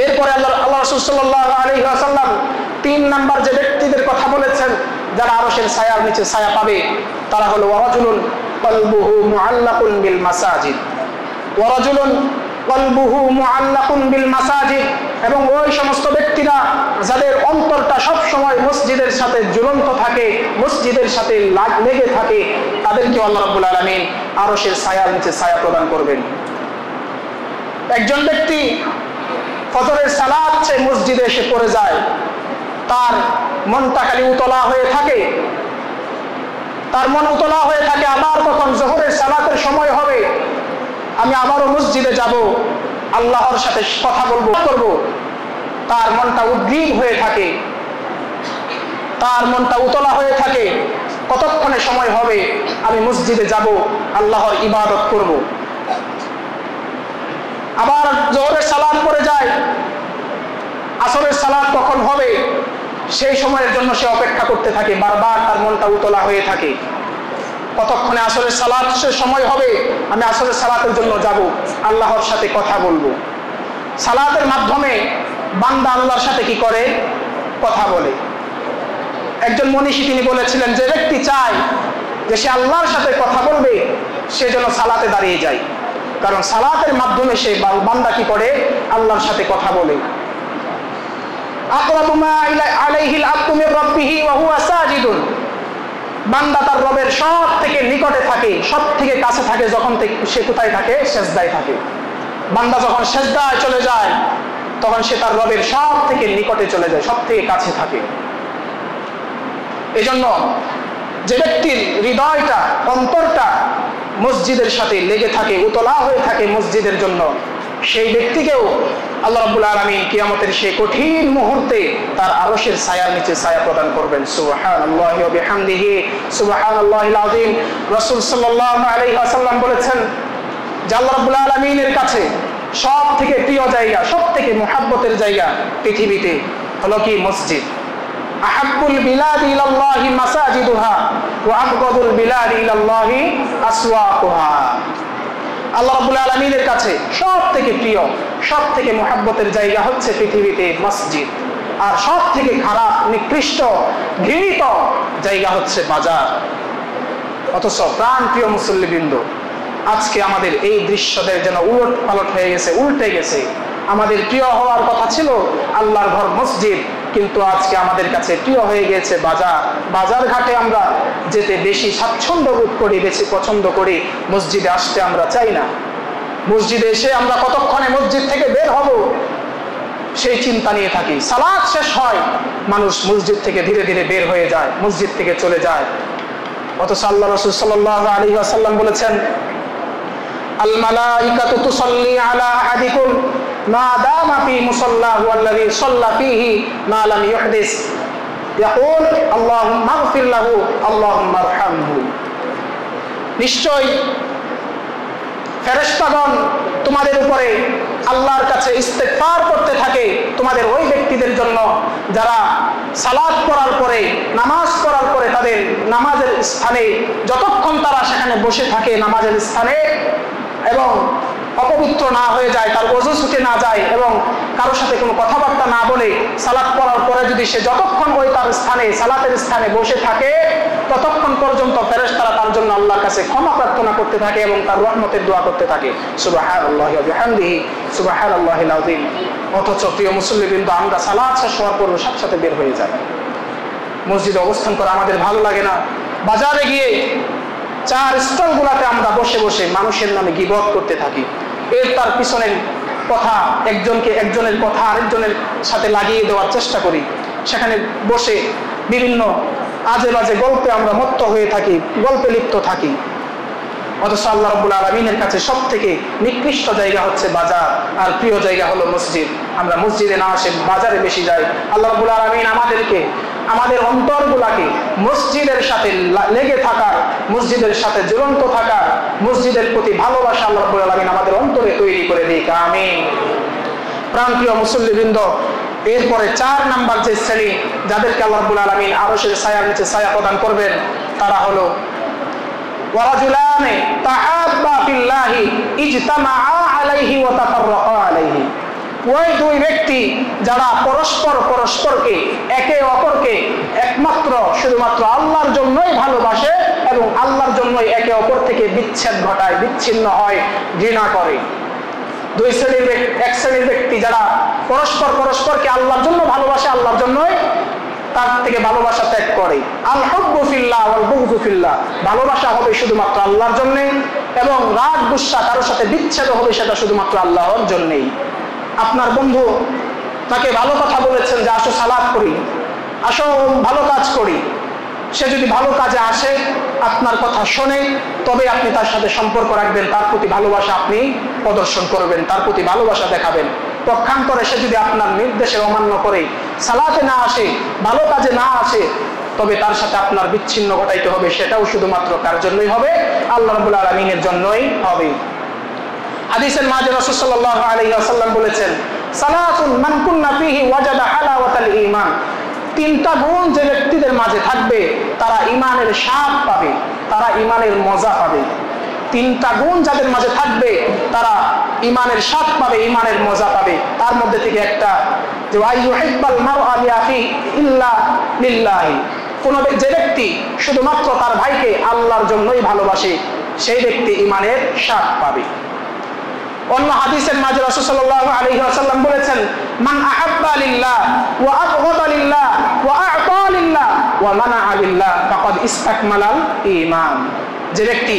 এরপরে আল্লাহ আল্লাহ রাসূল সাল্লাল্লাহু আলাইহি ওয়াসাল্লাম তিন নাম্বার যে ব্যক্তিদের কথা বলেছেন যারা আরশের ছায়ার নিচে ছায়া পাবে, তারা হলো ওয়ারাজুলুন কলবুহু মুআল্লাকুন বিল মাসাজিদ, ওয়ারাজুলুন কলবুহু মুআল্লাকুন বিল মাসাজিদ, এবং ওই সমস্ত ব্যক্তিরা যাদের অন্তরটা সব সময় মসজিদের সাথে ঝুলন্ত থাকে, মসজিদের সাথে লেগে থাকে, তাদেরকে আল্লাহ রাব্বুল আলামিন আরশের ছায়ার নিচে ছায়া প্রদান করবেন। একজন ব্যক্তি ফজরের সালাত সে মসজিদে এসে পড়ে যায়, তার মনটা খালি উতলা হয়ে থাকে, তার মন উতলা হয়ে থাকে। আবার তখন যোহরের সালাতের সময় হবে, আমি আবারও মসজিদে যাব, আল্লাহর সাথে কথা বলবো করব, তার মনটা উদ্গ্রীব হয়ে থাকে, তার মনটা উতলা হয়ে থাকে। কতক্ষণে সময় হবে, আমি মসজিদে যাব, আল্লাহর ইবাদত করব। আবার জোহরের সালাত পড়ে যায়, আসরের সালাত কখন হবে সেই সময়ের জন্য সে অপেক্ষা করতে থাকে, বারবার তার মনটা উতলা হয়ে থাকে, কতক্ষণে আসরের সালাত সময় হবে, আমি আসরের সালাতের জন্য যাব, আল্লাহর সাথে কথা বলবো। সালাতের মাধ্যমে বান্দা আল্লাহর সাথে কি করে? কথা বলে। একজন মনীষী তিনি বলেছিলেন, যে ব্যক্তি চায় যে সে আল্লাহর সাথে কথা বলবে, সে যেন সালাতে দাঁড়িয়ে যায়, কারণ সালাতের মাধ্যমে সে বান্দা কি করে? আল্লাহর সাথে কথা বলে। আকরাবু মা আলাইহিল আব্দু মির রাব্বিহি ওয়া হুয়া সাজিদুন, বান্দা তার রবের সব থেকে নিকটে থাকে, সব থেকে কাছে থাকে যখন সে কোথায় থাকে? সেজদায় থাকে। বান্দা যখন সেজদায় চলে যায় তখন সে তার রবের সব থেকে নিকটে চলে যায়, সব থেকে কাছে থাকে। এজন্য যে ব্যক্তির হৃদয়টা, অন্তরটা মসজিদের সাথে লেগে থাকে, উতলা হয়ে থাকে মসজিদের জন্য, সেই ব্যক্তিকেও আল্লাহ রাব্বুল আলামিন কিয়ামতের সেই কঠিন মুহূর্তে তার আরশের ছায়ার নিচে ছায়া প্রদান করবেন। সুবহানাল্লাহি ওয়া বিহামদিহি সুবহানাল্লাহিল আযীম। রাসূল সাল্লাল্লাহু আলাইহি ওয়াসাল্লাম বলেছেন যে আল্লাহ রাব্বুল আলামিনের কাছে সব থেকে প্রিয় জায়গা, সব থেকে মুহাব্বতের জায়গা পৃথিবীতে হলো কি? মসজিদ। আহাব্বুল বিলাদি ইলাল্লাহি মাসাজিদুহা ওয়া আবগাদুল বিলাদি ইলাল্লাহি আসওয়াকুহা। আল্লাহ রাব্বুল আলামিনের কাছে সব থেকে প্রিয়, সব থেকে মুহাব্বতের জায়গা হচ্ছে পৃথিবীতে মসজিদ, আর সব থেকে খারাপ, নিকৃষ্ট, ঘৃণিত জায়গা হচ্ছে বাজার। অথচ প্রাণ প্রিয় মুসল্লিবৃন্দ, আজকে আমাদের এই দৃশ্যদের যেন উলট পালট হয়ে গেছে, উল্টে গেছে। আমাদের প্রিয় হওয়ার কথা ছিল আল্লাহর ঘর, মসজিদ, কিন্তু আজকে আমাদের কাছে প্রিয় হয়ে গেছে বাজার। বাজার ঘাটে আমরা যেতে বেশি স্বাচ্ছন্দ্য বোধ করি, বেশি পছন্দ করি, মসজিদে আসতে আমরা চাই না। মসজিদে এসে আমরা কতক্ষণে মসজিদ থেকে বের হব সেই চিন্তা নিয়ে থাকি। সালাত শেষ হয়, মানুষ মসজিদ থেকে ধীরে ধীরে বের হয়ে যায়, মসজিদ থেকে চলে যায়। অথচ আল্লাহ রাসূল সাল্লাল্লাহু আলাইহি ওয়াসাল্লাম বলেছেন, আল মালাইকাতু তুসাল্লি আলা আহাদিকুম মা দামা ফি মুসাল্লাহু আল্লাযী সাল্লা ফীহি মা লাম ইউহদিস ইয়াকুল আল্লাহুম্মা ইগফির লাহু আল্লাহুম্মা আরহামহু। নিশ্চয় ফেরেশতাগণ তোমাদের উপরে আল্লাহর কাছে ইস্তেগফার করতে থাকে তোমাদের ওই ব্যক্তিদের জন্য যারা সালাত পড়ার পরে, নামাজ পড়ার পরে তাদের নামাজের স্থানে যতক্ষণ তারা সেখানে বসে থাকে নামাজের স্থানে, এবং অপবিত্র না হয়ে যায়, তার ওযু ছুটে না যায়, এবং কারোর সাথে কোনো কথাবার্তা না বলে সালাত পড়ার পরে যদি সে যতক্ষণ ওই তার স্থানে, সালাতের স্থানে বসে থাকে ততক্ষণ পর্যন্ত ফেরেশতারা তার জন্য আল্লাহর কাছে ক্ষমা প্রার্থনা করতে থাকে এবং তার রহমতের দোয়া করতে থাকে। সুবহানাল্লাহি ওয়া বিহামদিহি সুবহানাল্লাহিল আযীম। অথচ প্রিয় মুসল্লিবৃন্দ, আমরা সালাত শেষ হওয়ার পর সাথে সাথে বের হয়ে যাই, মসজিদে অবস্থান করা আমাদের ভালো লাগে না। বাজারে গিয়ে চার স্টল গুলাতে আমরা বসে বসে মানুষের নামে গীবত করতে থাকি, এর তার পিছনের কথা, একজনকে একজনের কথা আরেকজনের সাথে লাগিয়ে দেওয়ার চেষ্টা করি, সেখানে বসে বিভিন্ন আজে বাজে গল্পে আমরা মত্ত হয়ে থাকি, গল্পে লিপ্ত থাকি। অথচ আল্লাহ রাব্বুল আলামিনের কাছে সব থেকে নিকৃষ্ট জায়গা হচ্ছে বাজার, আর প্রিয় জায়গা হলো মসজিদ। আমরা মসজিদে না আসে বাজারে বেশি যাই। আল্লাহ রাব্বুল আলামিন আমাদেরকে, আমাদের অন্তরগুলাকে মসজিদের সাথে লেগে থাকার, মসজিদের সাথে জ্বলন্ত থাকার, মসজিদের প্রতি ভালোবাসা আল্লাহ রাব্বুল আলামিন আমাদের অন্তরে তৈরি করে দিক। আমিন। প্রাণপ্রিয় মুসল্লিবৃন্দ, এরপরে চার নাম্বার যে শ্রেণী যাদেরকে আল্লাহ রাব্বুল আলামিন আরশের ছায়ার নিচে ছায়া প্রদান করবেন তারা হলো ওয়ারাজুলানে তাহাব্বা ফিল্লাহি ইজতামাআ আলাইহি ওয়া তাফাররাকা আলাইহি। ওই দুই ব্যক্তি যারা পরস্পর পরস্পরকে, একে অপরকে একমাত্র শুধুমাত্র আল্লাহর জন্যই ভালোবাসে এবং আল্লাহর জন্যই একে অপর থেকে বিচ্ছেদ ঘটায়, বিচ্ছিন্ন হয়, ঘৃণা করে। দুই শ্রেণীর এক শ্রেণীর ব্যক্তি যারা পরস্পর পরস্পরকে আল্লাহর জন্য ভালোবাসে, আল্লাহর জন্যই তার থেকে ভালোবাসা ত্যাগ করে। আল হুব্বু ফিল্লাহ ওয়াল বুগযু ফিল্লাহ, ভালোবাসা হবে শুধুমাত্র আল্লাহর জন্য এবং রাগ গুসা, কারোর সাথে বিচ্ছেদ হবে সেটা শুধুমাত্র আল্লাহর জন্যই। আপনার বন্ধু তাকে ভালো কথা বলেছেন যে আসো সালাত করি, আসো ভালো কাজ করি, সে যদি ভালো কাজে আসে, আপনার কথা শোনে, তবে আপনি তার সাথে সম্পর্ক রাখবেন, তার প্রতি ভালোবাসা আপনি প্রদর্শন করবেন, তার প্রতি ভালোবাসা দেখাবেন। পক্ষান্তরে সে যদি আপনার নির্দেশে অমান্য করে, সালাতে না আসে, ভালো কাজে না আসে, তবে তার সাথে আপনার বিচ্ছিন্ন ঘটাইতে হবে, সেটাও শুধুমাত্র কার জন্যই হবে? আল্লাহ রাব্বুল আলামিনের জন্যই হবে। হাদিসের মাঝে রাসূল সাল্লাল্লাহু আলাইহি ওয়াসাল্লাম বলেছেন, সালাতুন মান কুন্না ফিহি ওয়াজাদা হালাওয়াতাল ঈমান, তিনটা গুণ যে ব্যক্তিদের মাঝে থাকবে তারা ঈমানের স্বাদ পাবে, তারা ঈমানের মজা পাবে। তিনটা গুণ যাদের মাঝে থাকবে তারা ঈমানের স্বাদ পাবে, ঈমানের মজা পাবে। তার মধ্যে থেকে একটা, যে আইয়ুহিব্বাল মারআ লিআখি ইল্লা লিল্লাহ, কোন যে ব্যক্তি শুধুমাত্র তার ভাইকে আল্লাহর জন্যই ভালোবাসে সেই ব্যক্তি ঈমানের স্বাদ পাবে। অন্য হাদিসের মাঝে রাসূল সাল্লাল্লাহু আলাইহি ওয়াসাল্লাম বলেছেন, মান আহাব্বা লিল্লাহ ওয়া আবগাদা লিল্লাহ ওয়া আ'তা লিল্লাহ ওয়া মানাআ লিল্লাহ ফাকাদ ইসতাকমালাল ঈমান, যে ব্যক্তি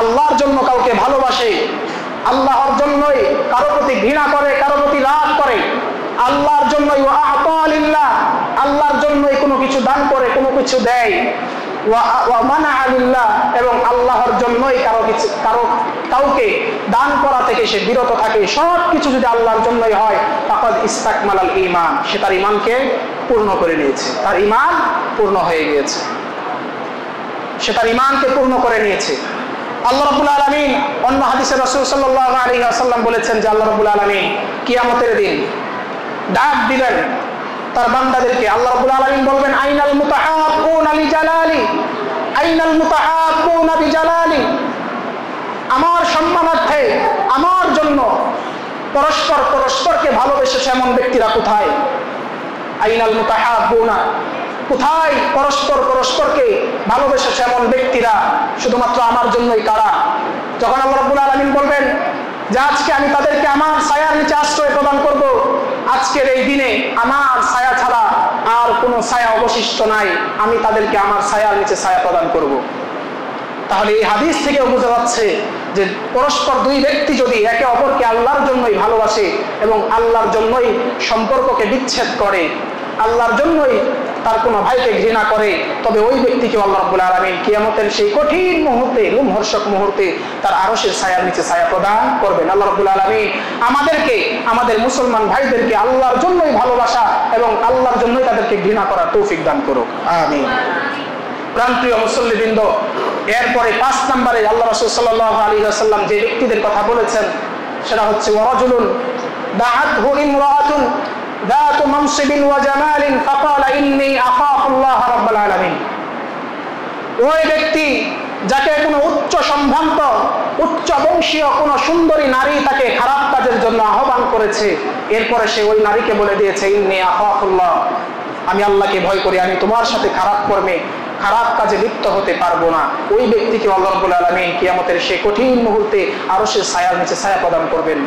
আল্লাহর জন্য কাউকে ভালোবাসে, আল্লাহর জন্যই কারো প্রতি ঘৃণা করে, কারো প্রতি রাগ করে, আল্লাহর জন্যই ওয়া আ'তা লিল্লাহ, আল্লাহর জন্যই কোনো কিছু দান করে, কোনো কিছু দেয়, ওয়া মানাআ লিল্লাহ, এবং আল্লাহর জন্যই কারো কিছু কারো কাউকে দান করা থেকে সে বিরত থাকে, সব কিছু যদি আল্লাহর জন্যই হয়, ফাকাদ ইসতাকমালাল ঈমান, সে তার ঈমানকে পূর্ণ করে নিয়েছে, তার ঈমান পূর্ণ হয়ে গিয়েছে, সে তার ঈমানকে পূর্ণ করে নিয়েছে। আল্লাহ রাব্বুল আলামিন অন্য হাদিসে রাসূল সাল্লাল্লাহু আলাইহি ওয়াসাল্লাম বলেছেন যে আল্লাহ রাব্বুল আলামিন কিয়ামতের দিন ডাক দিবেন তার বান্দাদেরকে। আল্লাহ রাব্বুল আলামিন বলবেন, আইনাল মুতাহাব্বুনা বিজালালি, আইনাল মুতাহাব্বুনা বিজালালি, আমার সম্মানার্থে আমার জন্য পরস্পর পরস্পরকে ভালোবেসেছে এমন ব্যক্তিরা কোথায়? আইনাল মুতাহাব্বুনা, কোথায় পরস্পর পরস্পরকে ভালোবেসেছে এমন ব্যক্তিরা শুধুমাত্র আমার জন্যই কারা? যখন আল্লাহ রাব্বুল আলামিন বলবেন যে আজকে আমি তাদেরকে আমার ছায়ার নিচে আশ্রয় প্রদান করব, আজকের এই দিনে আমার ছায়া ছাড়া আর কোনো ছায়া অবশিষ্ট নাই, আমি তাদেরকে আমার ছায়ার নিচে ছায়া প্রদান করব। তাহলে এই হাদিস থেকে বোঝা যাচ্ছে যে পরস্পর দুই ব্যক্তি যদি একে অপরকে আল্লাহর জন্যই ভালোবাসে এবং আল্লাহর জন্যই সম্পর্ককে বিচ্ছেদ করে, আল্লাহর জন্যই তার কোনো ভাইকে ঘৃণা করে, তবে ওই ব্যক্তিকে আল্লাহ রাব্বুল আলামিন কিয়ামতের সেই কঠিন মুহূর্তে, লোমহর্ষক মুহূর্তে তার আরশের ছায়ার নিচে ছায়া প্রদান করবেন। আল্লাহ রাব্বুল আলামিন আমাদেরকে, আমাদের মুসলমান ভাইদেরকে আল্লাহর জন্যই ভালোবাসা এবং আল্লাহর জন্যই তাদেরকে ঘৃণা করার তৌফিক দান করুক, আমিন। প্রাণপ্রিয় মুসল্লিবৃন্দ, এরপরে পাঁচ নম্বরে আল্লাহ রাসূল সাল্লাল্লাহু আলাইহি ওয়াসাল্লাম যে ব্যক্তিদের কথা বলেছেন সেটা হচ্ছে, ওয়ারাজুলুন দাআতহু ইমরাতুন ذات منصب وجمال فقال إني أخاف الله رب العالمين, ওই ব্যক্তি যাকে কোনো উচ্চ সম্ভ্রান্ত, উচ্চ বংশীয় কোনো সুন্দরী নারী তাকে খারাপ কাজের জন্য আহ্বান করেছে, এরপরে সে ওই নারীকে বলে দিয়েছে, ইন্নী আখাফুল্লাহ, আমি আল্লাহকে ভয় করি, আমি তোমার সাথে খারাপ কর্মে, খারাপ কাজে লিপ্ত হতে পারবো না, ওই ব্যক্তিকে আল্লাহ রাব্বুল আলামিন কিয়ামতের সেই কঠিন মুহূর্তে আরশের ছায়ার নিচে ছায়া প্রদান করবেন।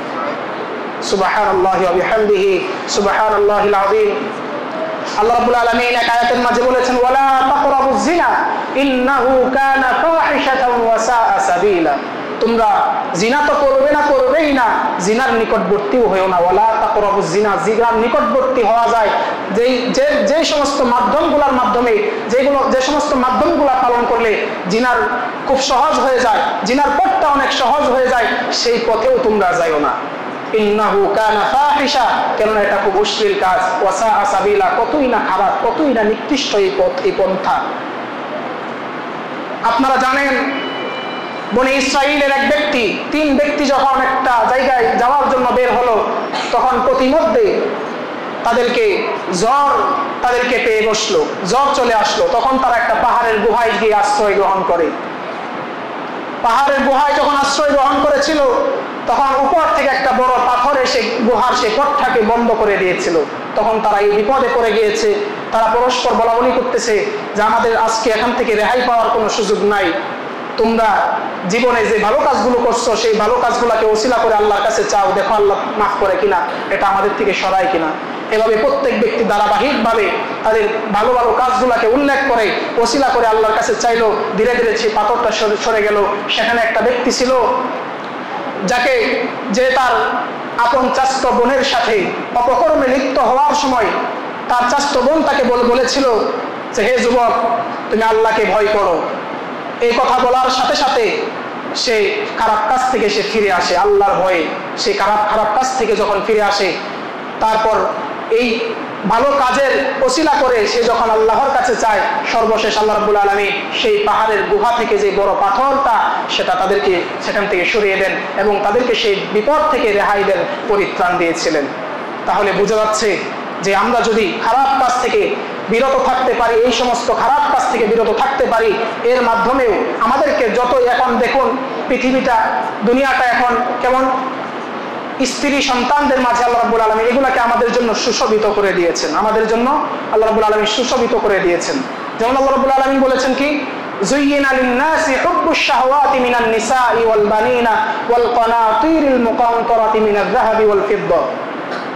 সুবহানাল্লাহি ওয়া বিহামদিহি সুবহানাল্লাহিল আযীম। আল্লাহ রাব্বুল আলামিন এক আয়াতের মাঝে বলেছেন, ওয়ালা তাকরাবুয জিনা ইন্নাহু কানা ফাহিশাতান ওয়া সাআ সাবিলা, তোমরা জিনা তো করবে না, করবেই না, জিনার নিকটবর্তীও হয়ো না। ওয়ালা তাকরাবুয জিনা, জিনার নিকটবর্তী হওয়া যায় যেই যে যে সমস্ত মাধ্যমগুলোর মাধ্যমে, যেগুলো যে সমস্ত মাধ্যমগুলো পালন করলে জিনার খুব সহজ হয়ে যায়, জিনার পথটা অনেক সহজ হয়ে যায়, সেই পথেও তোমরা যাইও না। ইন্নাহু কানা ফাহিশা, কেননা এটা খুব অশ্লীল কাজ, ওয়াসা আসাবিলা, কতই না খারাপ, কতই না নিকৃষ্ট এই পথ, এই পন্থা। আপনারা জানেন বনি ইসরাইলের এক ব্যক্তি, তিন ব্যক্তি যখন একটা জায়গায় যাওয়ার জন্য বের হলো, তখন প্রতিমধ্যে তাদেরকে জ্বর তাদেরকে পেয়ে বসলো, জ্বর চলে আসলো, তখন তারা একটা পাহাড়ের গুহায় গিয়ে আশ্রয় গ্রহণ করে। পাহাড়ের গুহায় যখন আশ্রয় গ্রহণ করেছিল, তখন উপর থেকে একটা বড় পাথর এসে গুহার সে গর্তটাকে বন্ধ করে দিয়েছিল। তখন তারা এই বিপদে পড়ে গিয়েছে, তারা পরস্পর বলাবলি করতেছে যে আমাদের আজকে এখান থেকে রেহাই পাওয়ার কোনো সুযোগ নাই, তোমরা জীবনে যে ভালো কাজগুলো করছো সেই ভালো কাজগুলোকে ওসিলা করে আল্লাহর কাছে চাও, দেখো আল্লাহ মাফ করে কিনা, এটা আমাদের থেকে সরায় কিনা। এভাবে প্রত্যেক ব্যক্তি ধারাবাহিকভাবে তাদের ভালো ভালো কাজগুলোকে উল্লেখ করে, ওসিলা করে আল্লাহর কাছে চাইলো, ধীরে ধীরে সেই পাথরটা সরে গেল। সেখানে একটা ব্যক্তি ছিল যাকে, যে তার আপন চাস্ত বোনের সাথে অপকর্মে লিপ্ত হওয়ার সময় তার চাস্ত বোন তাকে বলেছিল যে, হে যুবক, তুমি আল্লাহকে ভয় করো। এই কথা বলার সাথে সাথে সে খারাপ কাজ থেকে সে ফিরে আসে, আল্লাহর ভয়ে সে খারাপ খারাপ কাজ থেকে যখন ফিরে আসে, তারপর এই ভালো কাজের ওসিলা করে সে যখন আল্লাহর কাছে চায়, সর্বশেষ আল্লাহ রাব্বুল আলামিন সেই পাহাড়ের গুহা থেকে যে বড় পাথরটা সেটা তাদেরকে সেখান থেকে সরিয়ে দেন এবং তাদেরকে সেই বিপদ থেকে রেহাই দেন, পরিত্রাণ দিয়েছিলেন। তাহলে বোঝা যাচ্ছে যে আমরা যদি খারাপ কাজ থেকে বিরত থাকতে পারি, এই সমস্ত খারাপ কাজ থেকে বিরত থাকতে পারি, এর মাধ্যমেও আমাদেরকে যত এখন দেখুন পৃথিবীটা দুনিয়াটা এখন কেমন স্ত্রী সন্তানদের মাঝে আল্লাহ রাব্বুল আলামিন এগুলাকে আমাদের জন্য সুশোভিত করে দিয়েছেন, আমাদের জন্য আল্লাহ রাব্বুল আলামিন সুশোভিত করে দিয়েছেন। যেমন আল্লাহ রাব্বুল আলামিন বলেছেন কি, زُيِّنَ لِلنَّاسِ حُبُّ الشَّهَوَاتِ مِنَ النِّسَاءِ وَالْبَنِينَ وَالْقَنَاطِيرِ الْمُقَنطَرَةِ مِنَ الذَّهَبِ وَالْفِضَّةِ।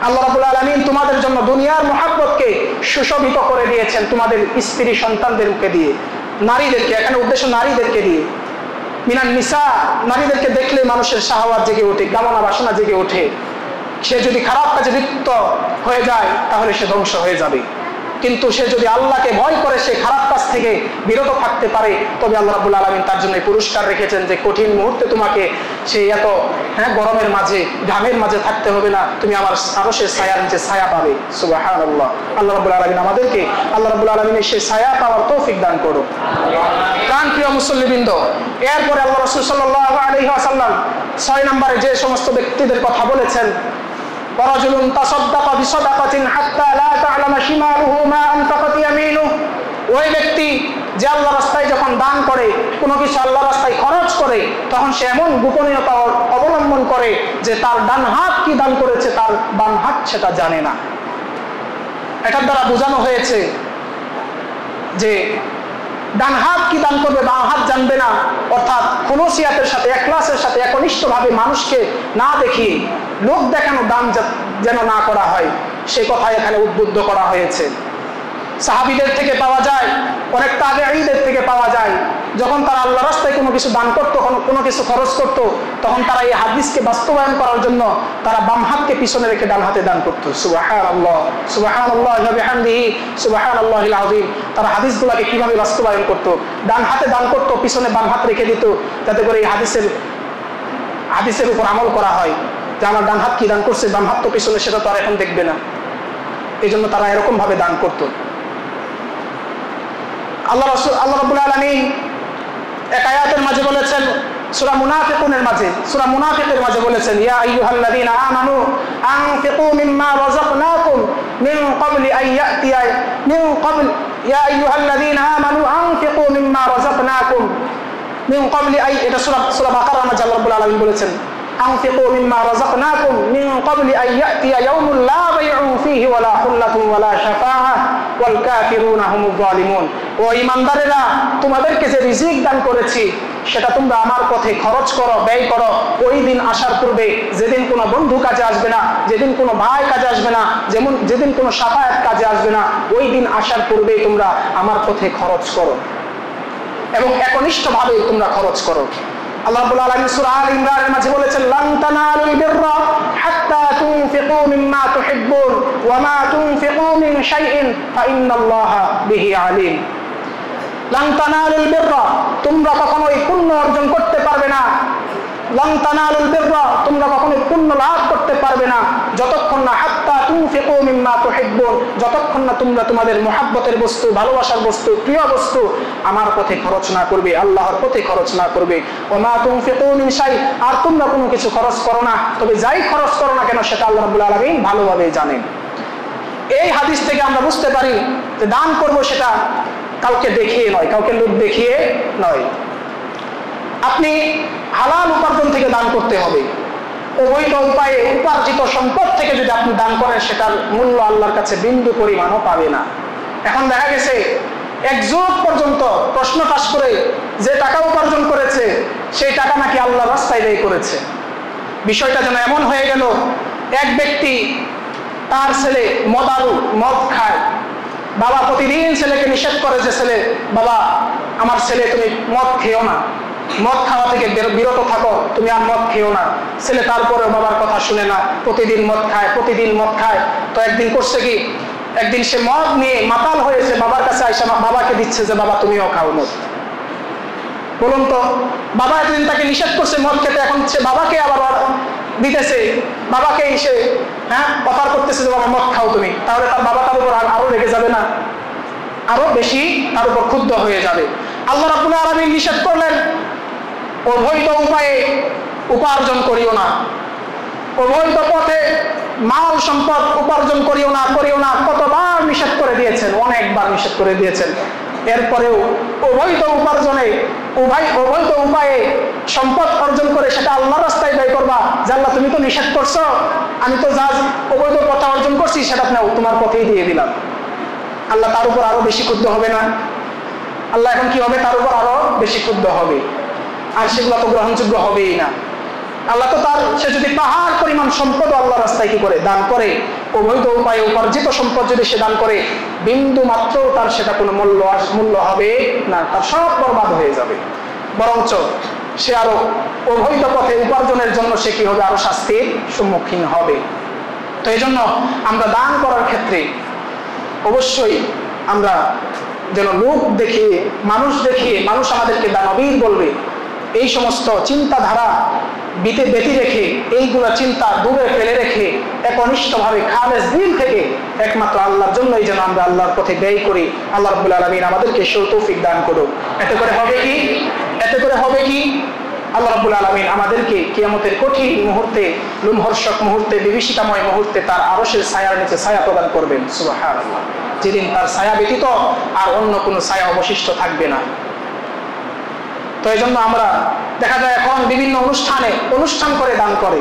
আল্লাহ রাব্বুল আলামিন তোমাদের জন্য দুনিয়ার মহব্বতকে সুশোভিত করে দিয়েছেন তোমাদের স্ত্রী সন্তানদেরকে দিয়ে, নারীদেরকে, এখানে উদ্দেশ্য নারীদেরকে দিয়ে। মিনান নিসা, নারীদেরকে দেখলে মানুষের শাহওয়াত জেগে ওঠে, কামনা বাসনা জেগে ওঠে। সে যদি খারাপ কাজে লিপ্ত হয়ে যায় তাহলে সে ধ্বংস হয়ে যাবে, কিন্তু সে যদি আল্লাহকে ভয় করে সে খারাপ কাজ থেকে বিরত থাকতে পারে, তবে আল্লাহ রাব্বুল আলামিন তার জন্য পুরস্কার রেখেছেন যে কঠিন মুহূর্তে তোমাকে সেই এত হ্যাঁ গরমের মাঝে ঘামের মাঝে থাকতে হবে না, তুমি আমার আরশের ছায়ার নিচে ছায়া পাবে। সুবহানাল্লাহ। আল্লাহ রাব্বুল আলামিন আমাদেরকে আল্লাহ রাব্বুল আলামিনের সেই ছায়া পাওয়ার তৌফিক দান করুন। কারণ প্রিয় মুসল্লিবৃন্দ, এরপরে আল্লাহ রাসূল সাল্লাল্লাহু আলাইহি ওয়াসাল্লাম ছয় নম্বরে যে সমস্ত ব্যক্তিদের কথা বলেছেন, ورجل تصدق بصدقة حتى لا تعلم شماله ما أنفقت يمينه। ওই ব্যক্তি যে আল্লাহর রাস্তায় যখন দান করে, কোনো কিছু আল্লাহর রাস্তায় খরচ করে, তখন সে এমন গোপনীয়তা অবলম্বন করে যে তার ডান হাত কি দান করেছে তার বাম হাত সেটা জানে না। এটার দ্বারা বোঝানো হয়েছে যে ডান হাত কি দান করবে বাম হাত জানবে না, অর্থাৎ খুলুসিয়াতের সাথে একলাসের সাথে একনিষ্ঠভাবে মানুষকে না দেখিয়ে লোক দেখানো দান যেন না করা হয়, সে কথা এখানে উদ্বুদ্ধ করা হয়েছে। সাহাবীদের থেকে পাওয়া যায়, অনেক তাবেঈদের থেকে পাওয়া যায়, যখন তারা আল্লাহর রাস্তায় কোনো কিছু দান করতো, কোনো কিছু খরচ করতো, তখন তারা এই হাদিসকে বাস্তবায়ন করার জন্য তারা বাম হাতকে পিছনে রেখে ডান হাতে দান করতো। সুবহানাল্লাহ, সুবহানাল্লাহ ওয়া বিহামদিহি, সুবহানাল্লাহিল আযীম। তারা হাদিসগুলোকে কিভাবে বাস্তবায়ন করতো, ডান হাতে দান করতো, পিছনে বাম হাত রেখে দিত, যাতে করে এই হাদিসের হাদিসের উপর আমল করা হয় যে আমার ডান হাত কি দান করছে, বাম হাত তো পিছনে, সেটা তো আর এখন দেখবে না, এই জন্য তারা এরকম ভাবে দান করতো। আল্লাহ রাসূল আল্লাহ রাব্বুল আলামিন এক আয়াতের মাঝে বলেছেন, সূরা মুনাফিকুনের মাঝে, সূরা মুনাফিকের মাঝে বলেছেন, ইয়া আইয়ুহাল্লাযীনা আমানু আনফিকু মিম্মা রাযাকনাকুম মিন ক্বাবলি আন ইয়াতিয়া মিন ক্বাবলি ইয়া আইয়ুহাল্লাযীনা আমানু আনফিকু মিম্মা রাযাকনাকুম মিন ক্বাবলি আই। এটা সূরা সূরা বাকারার মাঝে আল্লাহ রাব্বুল আলামিন বলেছেন, আনফিকু মিম্মা রাযাকনাকুম মিন ক্বাবলি আন ইয়াতিয়া ইয়াউমুল লা বাইউ ফীহি ওয়ালা হুল্লাতুন ওয়ালা শাফাআহ ওয়াল কাফিরুনা হুমুয যালিমুন। ও ইমানদারেরা, তোমাদেরকে যে রিজিক দান করেছি সেটা তোমরা আমার পথে খরচ করো, ব্যয় করো, ওই দিন আসার পূর্বে যেদিন কোনো বন্ধু কাজে আসবে না, যেদিন কোনো ভাই কাজে আসবে না, যেমন যেদিন কোনো শাফায়াত কাজে আসবে না, ওই দিন আসার পূর্বেই তোমরা আমার পথে খরচ করো এবং একনিষ্ঠভাবে তোমরা খরচ করো। আল্লাহ রাব্বুল আলামিন সূরা আল ইমরানের মাঝে বলেছেন, লান তানালুল বিররা হাত্তা তুনফিকু মিম্মা তুহিব্বুন ওয়া মা তুনফিকু মিন শাইইন ফা ইন্নাল্লাহা বিহি আলিম। লান তানালুল বিররা, তোমরা কখনোই পুণ্য অর্জন করতে পারবে না, লান তানালুল বিররা, তোমরা কখনোই পুণ্য লাভ করতে পারবে না যতক্ষণ না হাত্তা তুনফিকু মিম্মা তুহিব্বুন, যতক্ষণ না তোমরা তোমাদের মুহাব্বতের বস্তু, ভালোবাসার বস্তু, প্রিয় বস্তু আমার পথে খরচ না করবে, আল্লাহর পথে খরচ না করবে। ওয়া মা তুনফিকু মিন শাই, আর তোমরা কোনো কিছু খরচ করো না, তবে যাই খরচ করো না কেন সেটা আল্লাহ রাব্বুল আলামিন ভালোভাবে জানেন। এই হাদিস থেকে আমরা বুঝতে পারি যে দান করব সেটা কাউকে দেখিয়ে নয়, কাউকে লোক দেখিয়ে নয়, আপনি হালাল উপার্জন থেকে দান করতে হবে। অবৈধ উপায়ে উপার্জিত সম্পদ থেকে যদি আপনি দান করেন সেটার মূল্য আল্লাহর কাছে বিন্দু পরিমাণও পাবে না। এখন দেখা গেছে এক যুগ পর্যন্ত প্রশ্ন ফাঁস করে যে টাকা উপার্জন করেছে সেই টাকা নাকি আল্লাহর রাস্তায় ব্যয় করেছে। বিষয়টা যেন এমন হয়ে গেল, এক ব্যক্তি তার ছেলে মদারু মদ খায়, বাবা প্রতিদিন ছেলেকে নিষেধ করে যে ছেলে বাবা আমার ছেলে তুমি মদ খেও না, মদ খাওয়া থেকে বিরত থাকো, তুমি আর মদ খেও না। ছেলে তারপরেও বাবার কথা শুনে না, প্রতিদিন মদ খায়, প্রতিদিন মদ খায়। তো একদিন করছে কি, একদিন সে মদ নিয়ে মাতাল হয়েছে, বাবার কাছে আইসা বাবাকে দিচ্ছে যে বাবা তুমিও খাও মদ। বলুন তো, বাবা এতদিন তাকে নিষেধ করছে মদ খেতে, এখন সে বাবাকে আবার দিতেছে, বাবাকে এসে হ্যাঁ অফার করতেছে যে বাবা মদ খাও তুমি, তাহলে তার বাবা তার উপর আরো রেগে যাবে না? আরো বেশি তার উপর ক্ষুব্ধ হয়ে যাবে। আল্লাহ রাব্বুল আলামিন নিষেধ করলেন, অবৈধ উপায়ে উপার্জন করিও না, অবৈধ পথে মাল সম্পদ উপার্জন করিও না করিও না কতবার নিষেধ করে দিয়েছেন, অনেকবার নিষেধ করে দিয়েছেন। এরপরেও অবৈধ উপার্জনে উভয় অবৈধ উপায়ে সম্পদ অর্জন করে সেটা আল্লাহর রাস্তায় ব্যয় করবা। আল্লাহ তুমি তো নিষেধ করছো, আমি তো যা অবৈধ পথে অর্জন করছি সেটা আপনার তোমার পথেই দিয়ে দিলাম। আল্লাহ তার উপর আরো বেশি ক্ষুব্ধ হবে না? আল্লাহ এখন কি হবে? তার উপর আরো বেশি ক্ষুব্ধ হবে, আর সেগুলো তো গ্রহণযোগ্য হবেই না। আল্লাহ তো তার সে যদি পাহাড় পরিমাণ সম্পদ আল্লাহ রাস্তায় কি করে দান করে, অবৈধ উপায়ে উপার্জিত সম্পদ যদি সে দান করে, বিন্দু মাত্র তার সেটা কোনো মূল্য মূল্য হবে না, তার সব বরবাদ হয়ে যাবে। বরঞ্চ সে আরো অবৈধ পথে উপার্জনের জন্য সে কি হবে? আরো শাস্তির সম্মুখীন হবে। তো এই জন্য আমরা দান করার ক্ষেত্রে অবশ্যই আমরা যেন লোক দেখিয়ে, মানুষ দেখিয়ে, মানুষ আমাদেরকে দানবীর বলবে, এই সমস্ত চিন্তাধারা বিতে বেঁধে রেখে, এইগুলা চিন্তা দূরে ফেলে রেখে, একনিষ্ঠভাবে খালেস দিল থেকে একমাত্র আল্লাহর জন্যই যেন আমরা আল্লাহর পথে ব্যয় করি। আল্লাহ রাব্বুল আলামিন আমাদেরকে সেই তৌফিক দান করুন। এতে করে হবে কি? এতে করে হবে কি? আল্লাহ রাব্বুল আলামিন আমাদেরকে কিয়ামতের কঠিন মুহূর্তে, লোমহর্ষক মুহূর্তে, বিভীষিকাময় মুহূর্তে তার আরশের ছায়ার নিচে ছায়া প্রদান করবেন। সুবহানাল্লাহ। যেদিন তার ছায়া ব্যতীত আর অন্য কোনো ছায়া অবশিষ্ট থাকবে না। তো এই জন্য আমরা দেখা যায় এখন বিভিন্ন অনুষ্ঠানে অনুষ্ঠান করে দান করে,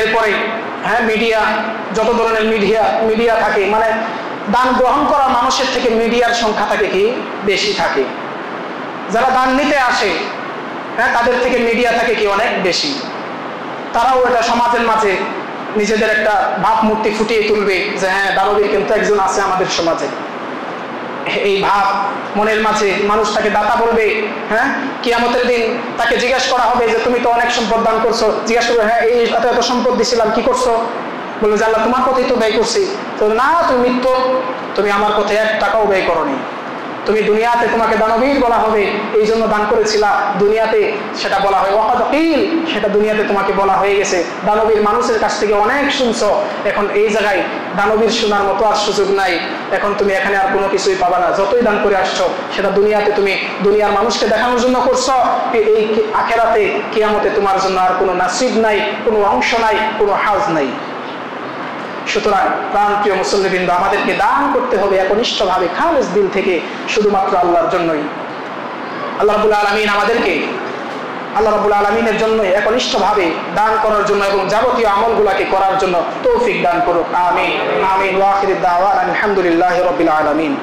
এরপরে হ্যাঁ মিডিয়া, যত ধরনের মিডিয়া মিডিয়া থাকে, মানে দান গ্রহণ করা মানুষের থেকে মিডিয়ার সংখ্যা থাকে কি বেশি থাকে, যারা দান নিতে আসে হ্যাঁ তাদের থেকে মিডিয়া থাকে কি অনেক বেশি। তারাও এটা সমাজের মাঝে নিজেদের একটা ভাবমূর্তি ফুটিয়ে তুলবে যে হ্যাঁ দানবীর কিন্তু একজন আছে আমাদের সমাজে। এই ভাব মনের মাঝে, মানুষ তাকে দাতা বলবে। হ্যাঁ কিয়ামতের দিন তাকে জিজ্ঞেস করা হবে যে তুমি তো অনেক সম্পদ দান করছো। জিজ্ঞাসা করবে, হ্যাঁ এই এত এত সম্পদ দিছিলাম, কি করছো? বলবে যে আল্লাহ তোমার কথাই তো ব্যয় করছি। তো না, তুমি মিথ্যা, তুমি আমার কথা এক টাকাও ব্যয় করোনি। তুমি দুনিয়াতে তোমাকে দানবীর বলা হবে এই জন্য দান করেছিলা, দুনিয়াতে সেটা বলা হয় ওয়াকাদ কিল, সেটা দুনিয়াতে তোমাকে বলা হয়ে গেছে। দানবীর মানুষের কাছ থেকে অনেক শুনছো, এখন এই জায়গায় দানবীর শোনার মতো আর সুযোগ নাই। এখন তুমি এখানে আর কোনো কিছুই পাবা না, যতই দান করে আসছো সেটা দুনিয়াতে তুমি দুনিয়ার মানুষকে দেখানোর জন্য করছো। এই আখেরাতে কিয়ামতে তোমার জন্য আর কোনো নাসিব নাই, কোনো অংশ নাই, কোনো হাজ নাই। সুতরাং প্রাণপ্রিয় মুসল্লিবৃন্দ, আমাদেরকে দান করতে হবে একনিষ্ঠভাবে খালেস দিল থেকে, শুধুমাত্র আল্লাহর জন্যই। আল্লাহ রাব্বুল আলামিন আমাদেরকে আল্লাহ রাব্বুল আলামিনের জন্যই একনিষ্ঠভাবে দান করার জন্য এবং যাবতীয় আমলগুলোকে করার জন্য তৌফিক দান করুক। আমিন আমিন। ওয়া আখিরু দাওয়ানা আলহামদুলিল্লাহি রাব্বিল আলামিন।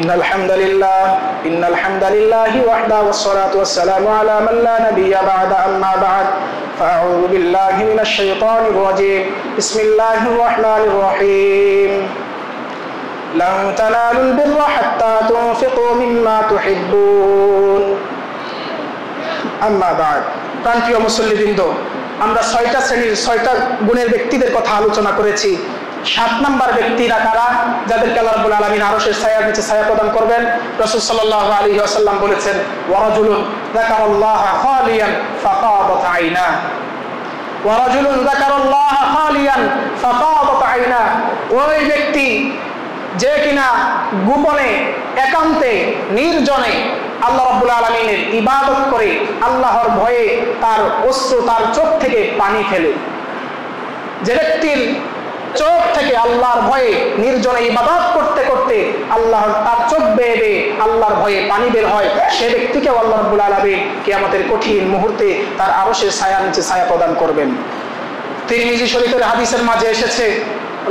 إن الحمد لله إن الحمد لله وحده والصلاة والسلام على من لا نبي بعد أما بعد فأعوذ بالله من الشيطان الرجيم بسم الله الرحمن الرحيم لن تنالوا البر حتى تنفقوا مما تحبون أما بعد প্রিয় মুসল্লিবৃন্দ, আমরা ছয়টা শ্রেণীর ছয়টা গুণের ব্যক্তিদের কথা আলোচনা করেছি। সাত নম্বর ব্যক্তিরা কারা? যাদেরকে আল্লাহ রাব্বুল আলামিন আরশের ছায়ার নিচে ছায়া প্রদান করবেন। রাসূল সাল্লাল্লাহু আলাইহি ওয়াসাল্লাম বলেছেন, ওয়া রাজুলুন যাকারাল্লাহা খালিয়ান ফাকাদাত আইনা, ওয়া রাজুলুন যাকারাল্লাহা খালিয়ান ফাকাদাত আইনা, ওই ব্যক্তি যে কিনা গোপনে, একান্তে, নির্জনে আল্লাহ রাব্বুল আলামিনের ইবাদত করে, আল্লাহর ভয়ে তার অশ্রু, তার চোখ থেকে পানি ফেলে। যে ব্যক্তির চোখ থেকে আল্লাহর ভয়ে নির্জনে ইবাদত করতে করতে আল্লাহর তার চোখ বেয়ে বেয়ে আল্লাহর ভয়ে পানি বের হয়, সে ব্যক্তিকে আল্লাহ রাব্বুল আলামিন কিয়ামতের কঠিন মুহূর্তে তার আরশের ছায়ার নিচে ছায়া প্রদান করবেন। তিরমিজি শরীফের হাদিসের মাঝে এসেছে,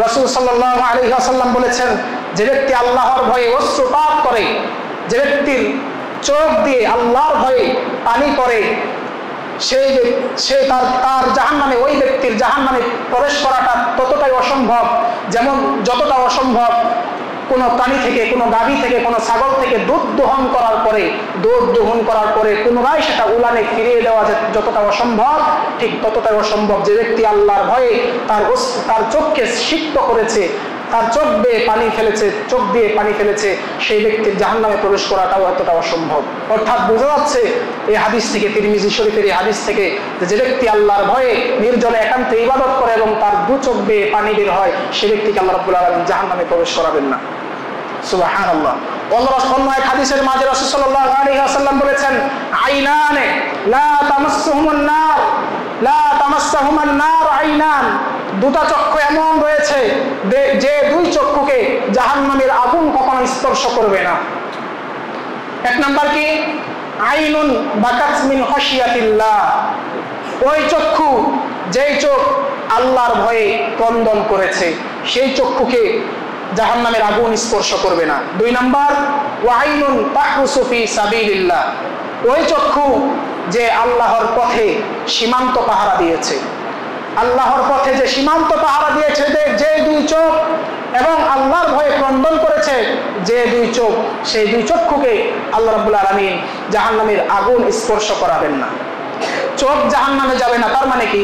রাসূল সাল্লাল্লাহু আলাইহি ওয়াসাল্লাম বলেছেন, যে ব্যক্তি আল্লাহর ভয়ে অশ্রুপাত করে, যে ব্যক্তির চোখ দিয়ে আল্লাহর ভয়ে পানি পড়ে, সেই সে তার তার জাহান্নামে, ওই ব্যক্তির জাহান্নামে প্রবেশ করাটা ততটাই অসম্ভব যেমন যতটা অসম্ভব কোনো প্রাণী থেকে, কোনো গাভী থেকে, কোনো ছাগল থেকে দুধ দোহন করার পরে দুধ দোহন করার পরে পুনরায় সেটা উলানে ফিরিয়ে দেওয়া যতটা অসম্ভব, ঠিক ততটাই অসম্ভব যে ব্যক্তি আল্লাহর ভয়ে তার তার চোখকে সিক্ত করেছে, তার চোখ দিয়ে পানি ফেলেছে চোখ দিয়ে পানি ফেলেছে সেই ব্যক্তির জাহান্নামে প্রবেশ করাটাও এতটা অসম্ভব। অর্থাৎ বোঝা যাচ্ছে এই হাদিস থেকে, তিরমিজি শরীফের এই হাদিস থেকে, যে ব্যক্তি আল্লাহর ভয়ে নির্জনে একান্তে ইবাদত করে এবং তার দু চোখ দিয়ে পানি বের হয় সে ব্যক্তিকে আল্লাহ রাব্বুল আলামিন জাহান্নামে প্রবেশ করাবেন না। সুবহানাল্লাহ। অন্য এক হাদিসের মাঝে রাসূল সাল্লাল্লাহু আলাইহি ওয়াসাল্লাম বলেছেন, আইনানে লা তামাসসুহুমুন নার লা তামাসসুহুমুন নার আইনান, দুটা চক্ষু এমন রয়েছে যে দুই চক্ষুকে জাহান্নামের আগুন কখনো স্পর্শ করবে না। এক নাম্বার কি, আইনুন বাকাত মিন খাশিয়াতিল্লাহ, ওই চক্ষু যেই চোখ আল্লাহর ভয়ে ক্রন্দন করেছে সেই চক্ষুকে জাহান্নামের আগুন স্পর্শ করবে না। দুই নাম্বার, ওয়াইনুন তাহরুসু ফি সাবিলিল্লাহ, ওই চক্ষু যে আল্লাহর পথে সীমান্ত পাহারা দিয়েছে, আল্লাহর পথে যে সীমান্ত পাহারা দিয়েছে যে দুই চোখ এবং আল্লাহর ভয়ে ক্রন্দন করেছে যে দুই চোখ, সেই দুই চক্ষুকে আল্লাহ রাব্বুল আলামিন জাহান্নামের আগুন স্পর্শ করাবেন না। চোখ জাহান্নামে যাবে না, তার মানে কি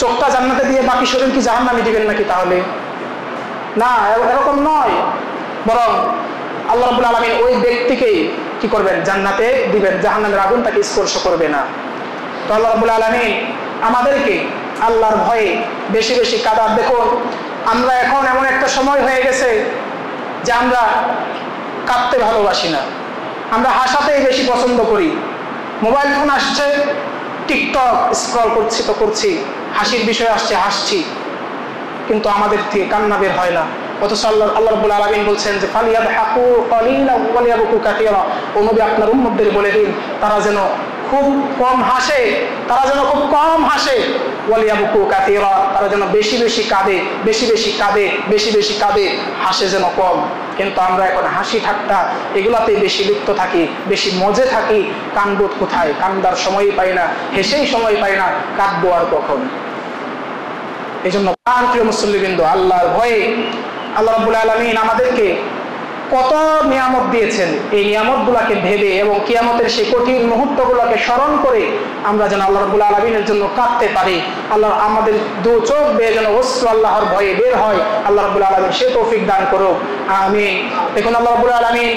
চোখটা জান্নাতে দিয়ে বাকি শরীর কি জাহান্নামে দিবেন নাকি? তাহলে না, এরকম নয়, বরং আল্লাহ রাব্বুল আলামিন ওই ব্যক্তিকেই কি করবেন? জান্নাতে দিবেন, জাহান্নামের আগুন তাকে স্পর্শ করবে না। তো আল্লাহ রাব্বুল আলামিন আমাদেরকে আল্লাহর ভয়ে বেশি বেশি কাঁদার। দেখুন, আমরা এখন এমন একটা সময় হয়ে গেছে যে আমরা কাঁদতে ভালোবাসি না, আমরা হাসাতেই বেশি পছন্দ করি। মোবাইল ফোন আসছে, টিকটক স্ক্রল করছি তো করছি, হাসির বিষয় আসছে হাসছি, কিন্তু আমাদের থেকে কান্না বের হয় না। অথচ আল্লাহ আল্লাহ রাব্বুল আলামিন বলছেন যে ফালিয়াদহাকু কালিলান ওয়ালিয়াবকু কাসীরা, ও নবী আপনার উম্মতদের বলে দিন তারা যেন খুব কম হাসে, তারা যেন খুব কম হাসে, ওয়ালিয়াবকু কাসীরা, তারা যেন বেশি বেশি কাঁদে, বেশি বেশি কাঁদে, বেশি বেশি কাঁদে, হাসে যেন কম। কিন্তু আমরা এখন হাসি ঠাট্টা এগুলাতে বেশি লিপ্ত থাকি, বেশি মজে থাকি। কান্দবোধ কোথায়? কান্দার সময়ই পাই না, হেসেই সময় পাই না, কাঁদবো আর কখন? এই জন্য প্রিয় মুসল্লিবৃন্দ, আল্লাহর ভয়ে আল্লাহ রাব্বুল আলামিন আমাদেরকে কত নিয়ামত দিয়েছেন, এই নিয়ামতগুলোকে ভেবে এবং কিয়ামতের সেই কঠিন মুহূর্তগুলোকে স্মরণ করে আমরা যেন আল্লাহ রাব্বুল আলামিনের জন্য কাঁদতে পারি। আল্লাহ আমাদের দু চোখ বেয়ে যেন অশ্রু আল্লাহর ভয়ে বের হয়, আল্লাহ রাব্বুল আলামিন সে তৌফিক দান করুক, আমিন। দেখুন, আল্লাহ রাব্বুল আলামিন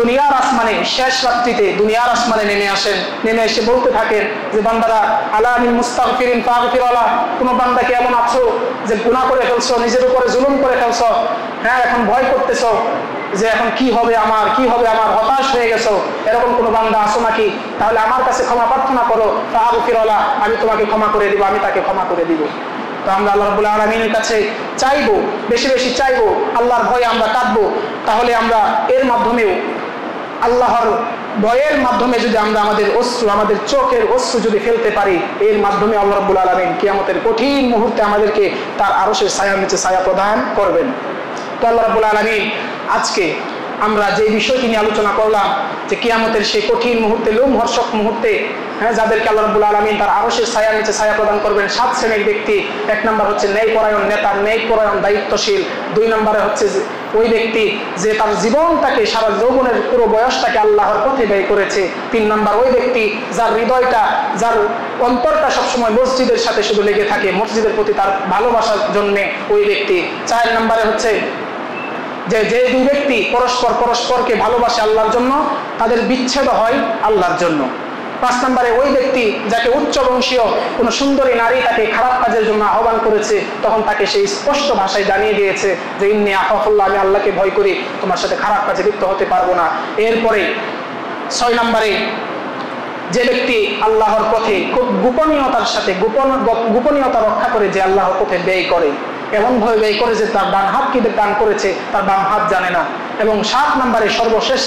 দুনিয়ার আসমানে শেষ রাত্রিতে দুনিয়ার আসমানে নেমে আসেন, নেমে এসে বলতে থাকেন যে বান্দারা আলামিল মুস্তাগফিরিন ফাগফিরালা, কোন বান্দা কি এমন আছো যে গুনাহ করে ফেলছো, নিজের উপরে জুলুম করে ফেলছো, হ্যাঁ এখন ভয় করতেছো যে এখন কি হবে আমার, কি হবে আমার, হতাশ হয়ে গেছো, এরকম কোনো বান্দা আছো নাকি? তাহলে আমার কাছে ক্ষমা প্রার্থনা করো, ফাগফিরালা, আমি তোমাকে ক্ষমা করে দিব, আমি তাকে ক্ষমা করে দিব। তো আমরা আল্লাহ রাব্বুল আলামিনের কাছে চাইবো, বেশি বেশি চাইবো, আল্লাহর ভয়ে আমরা কাঁদবো। তাহলে আমরা এর মাধ্যমেও আল্লাহর ভয়ের মাধ্যমে যদি আমরা আমাদের অশ্রু, আমাদের চোখের অশ্রু যদি ফেলতে পারি, এর মাধ্যমে আল্লাহ রাব্বুল আলামিন কিয়ামতের কঠিন মুহূর্তে আমাদেরকে তার আরশের ছায়ার নিচে ছায়া প্রদান করবেন। তো আল্লাহ রাব্বুল আলামিন আজকে আমরা যে বিষয়টি নিয়ে আলোচনা করলাম, যে কিয়ামতের সেই কঠিন মুহূর্তে, লোমহর্ষক মুহূর্তে, হ্যাঁ যাদেরকে আল্লাহ রাব্বুল আলামিন তার আরশের ছায়ার নিচে ছায়া প্রদান করবেন, সাত শ্রেণীর ব্যক্তি। এক নম্বর হচ্ছে ন্যায়পরায়ণ নেতা, ন্যায়পরায়ণ দায়িত্বশীল। দুই নম্বরে হচ্ছে ওই ব্যক্তি যে তার জীবনটাকে, সারা যৌবনের পুরো বয়সটাকে আল্লাহর পথে ব্যয় করেছে। তিন নম্বর ওই ব্যক্তি যার হৃদয়টা, যার অন্তরটা সবসময় মসজিদের সাথে শুধু লেগে থাকে, মসজিদের প্রতি তার ভালোবাসার জন্যে ওই ব্যক্তি। চার নম্বরে হচ্ছে যে যে দুই ব্যক্তি পরস্পর পরস্পরকে ভালোবাসে আল্লাহর জন্য, তাদের বিচ্ছেদ হয় আল্লাহর জন্য। পাঁচ নম্বরে ওই ব্যক্তি যাকে উচ্চ বংশীয় কোনো সুন্দরী নারী তাকে খারাপ কাজের জন্য আহ্বান করেছে, তখন তাকে সেই স্পষ্ট ভাষায় জানিয়ে দিয়েছে যে ইন্নী আখাফুল্লাহ, আমি আল্লাহকে ভয় করি, তোমার সাথে খারাপ কাজে লিপ্ত হতে পারবো না। এরপরে ছয় নম্বরে যে ব্যক্তি আল্লাহর পথে খুব গোপনীয়তার সাথে, গোপন গোপনীয়তা রক্ষা করে যে আল্লাহর পথে ব্যয় করে, এমনভাবে ব্যয় করে যে তার ডান হাত কি দান করেছে তার বাম হাত জানে না। এবং সাত নম্বরে সর্বশেষ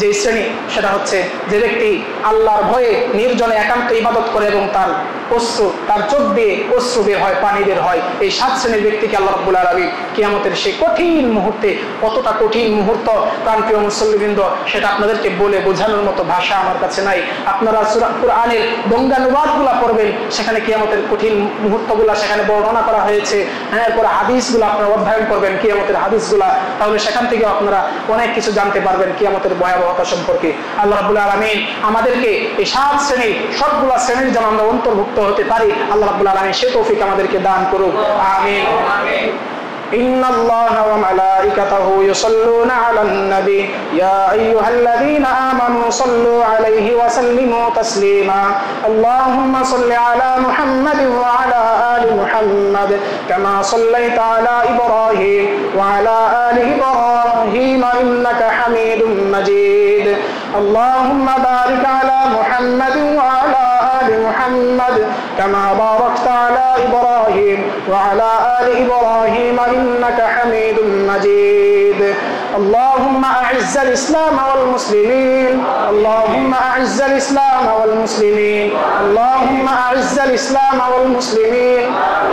যে শ্রেণী, সেটা হচ্ছে যে ব্যক্তি আল্লাহর ভয়ে নির্জনে একান্ত ইবাদত করে এবং তার অশ্রু, তার চোখ দিয়ে অশ্রু বের হয়, পানি বের হয়। এই সাত শ্রেণীর ব্যক্তিকে আল্লাহ রাব্বুল আলামিন কিয়ামতের সেই কঠিন মুহূর্তে, কতটা কঠিন মুহূর্ত প্রাণপ্রিয় মুসল্লিবৃন্দ, সেটা আপনাদেরকে বলে বোঝানোর মতো ভাষা আমার কাছে নাই। আপনারা সূরা কুরআনের বঙ্গানুবাদগুলা পড়বেন, সেখানে কিয়ামতের কঠিন মুহূর্তগুলা সেখানে বর্ণনা করা হয়েছে। হ্যাঁ, এরপর হাদিসগুলো আপনারা অধ্যয়ন করবেন, কিয়ামতের হাদিসগুলা, তাহলে সেখান থেকে আপনারা অনেক কিছু জানতে পারবেন কিয়ামতের ভয়াবহতা সম্পর্কে। আল্লাহ রাব্বুল আলামিন আমাদেরকে এই সাত শ্রেণীর, সবগুলা শ্রেণীর যেন আমরা অন্তর্ভুক্ত হতে পারি। আল্লাহ রাব্বুল আলামিন সে তৌফিক আমাদেরকে দান করুক, আমিন। إن الله وملائكته يصلون على النبي يا أيها الذين آمنوا صلوا عليه وسلموا تسليما اللهم صل على محمد وعلى آل محمد كما صليت على إبراهيم وعلى آل إبراهيم إنك حميد مجيد اللهم بارك على محمد وعلى آل محمد كما باركت على إبراهيم وعلى آل إبراهيم إنك حميد مجيد اللهم أعز الإسلام والمسلمين اللهم أعز الإسلام والمسلمين اللهم أعز الإسلام والمسلمين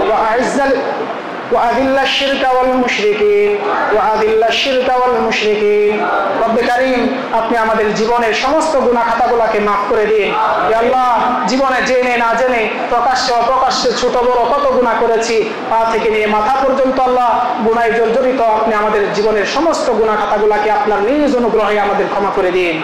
وأعز وأذل الشرك والمشركين وأذل الشرك والمشركين رب كريم আপনি আমাদের জীবনের সমস্ত গুনাহ খাতাগুলোকে maaf করে দিন ইয়া আল্লাহ জীবনে জেনে না জেনে প্রকাশ্যে অপ্রকাশ্যে ছোট বড় কত গুনাহ করেছি পা থেকে নিয়ে মাথা পর্যন্ত আল্লাহ গুনাহে জর্জরিত আপনি আমাদের জীবনের সমস্ত গুনাহ খাতাগুলোকে আপনার নিজ অনুগ্রহে আমাদের ক্ষমা করে দিন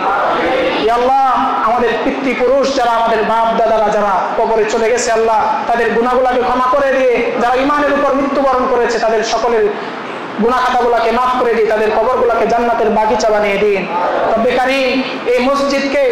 ইয়া আল্লাহ আমাদের পিতৃপুরুষ যারা আমাদের বাপ দাদারা যারা কবরে চলে গেছে আল্লাহ তাদের গুনাহগুলোকে ক্ষমা করে দিয়ে যারা ঈমানের উপর মৃত্যু করেছে তাদের সকলের গুনাহ খাতাগুলোকে মাফ করে দিন তাদের কবরগুলোকে জান্নাতের বাগিচা বানিয়ে দিন রব্বে কারীম এই মসজিদকে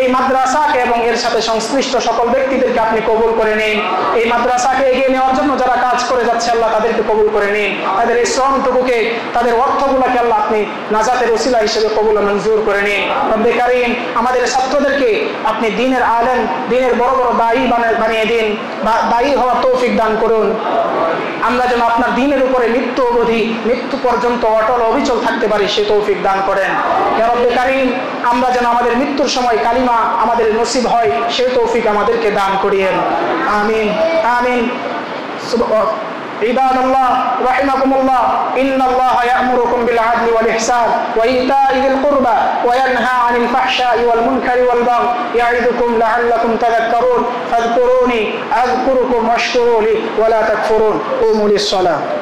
এই মাদ্রাসাকে এবং এর সাথে সংশ্লিষ্ট সকল ব্যক্তিদেরকে আপনি কবুল করে নিন এই মাদ্রাসাকে এগিয়ে নেওয়ার জন্য যারা কাজ করে যাচ্ছে আল্লাহ তাদেরকে কবুল করে নিন তাদের এই শ্রমটুকুকে তাদের অর্থগুলোকে আল্লাহ আপনি নাজাতের ওসিলা হিসেবে কবুল ও মঞ্জুর করে নিন রব্বে কারীম আমাদের ছাত্রদেরকে আপনি দ্বীনের আলেম দ্বীনের বড় বড় দায়ী বানিয়ে দিন দায়ী হওয়ার তৌফিক দান করুন আমরা যেন আপনার দ্বীনের উপরে মৃত্যু অবধি মৃত্যু পর্যন্ত অটল অবিচল থাকতে পারি সে তৌফিক দান করেন ইয়া রব্বে কারীম আমরা যেন আমাদের মৃত্যুর সময় কালিমা আমাদের নসিব হয় সে তৌফিক আমাদেরকে দান করিয়েন আমিন আমিন عباد الله رحمكم الله إن الله يأمركم بالعدل والإحسان وإيتاء ذي القربى وينهى عن الفحشاء والمنكر والبغي يعظكم لعلكم تذكرون فاذكروني أذكركم واشكروا لي ولا تكفرون قوموا للصلاة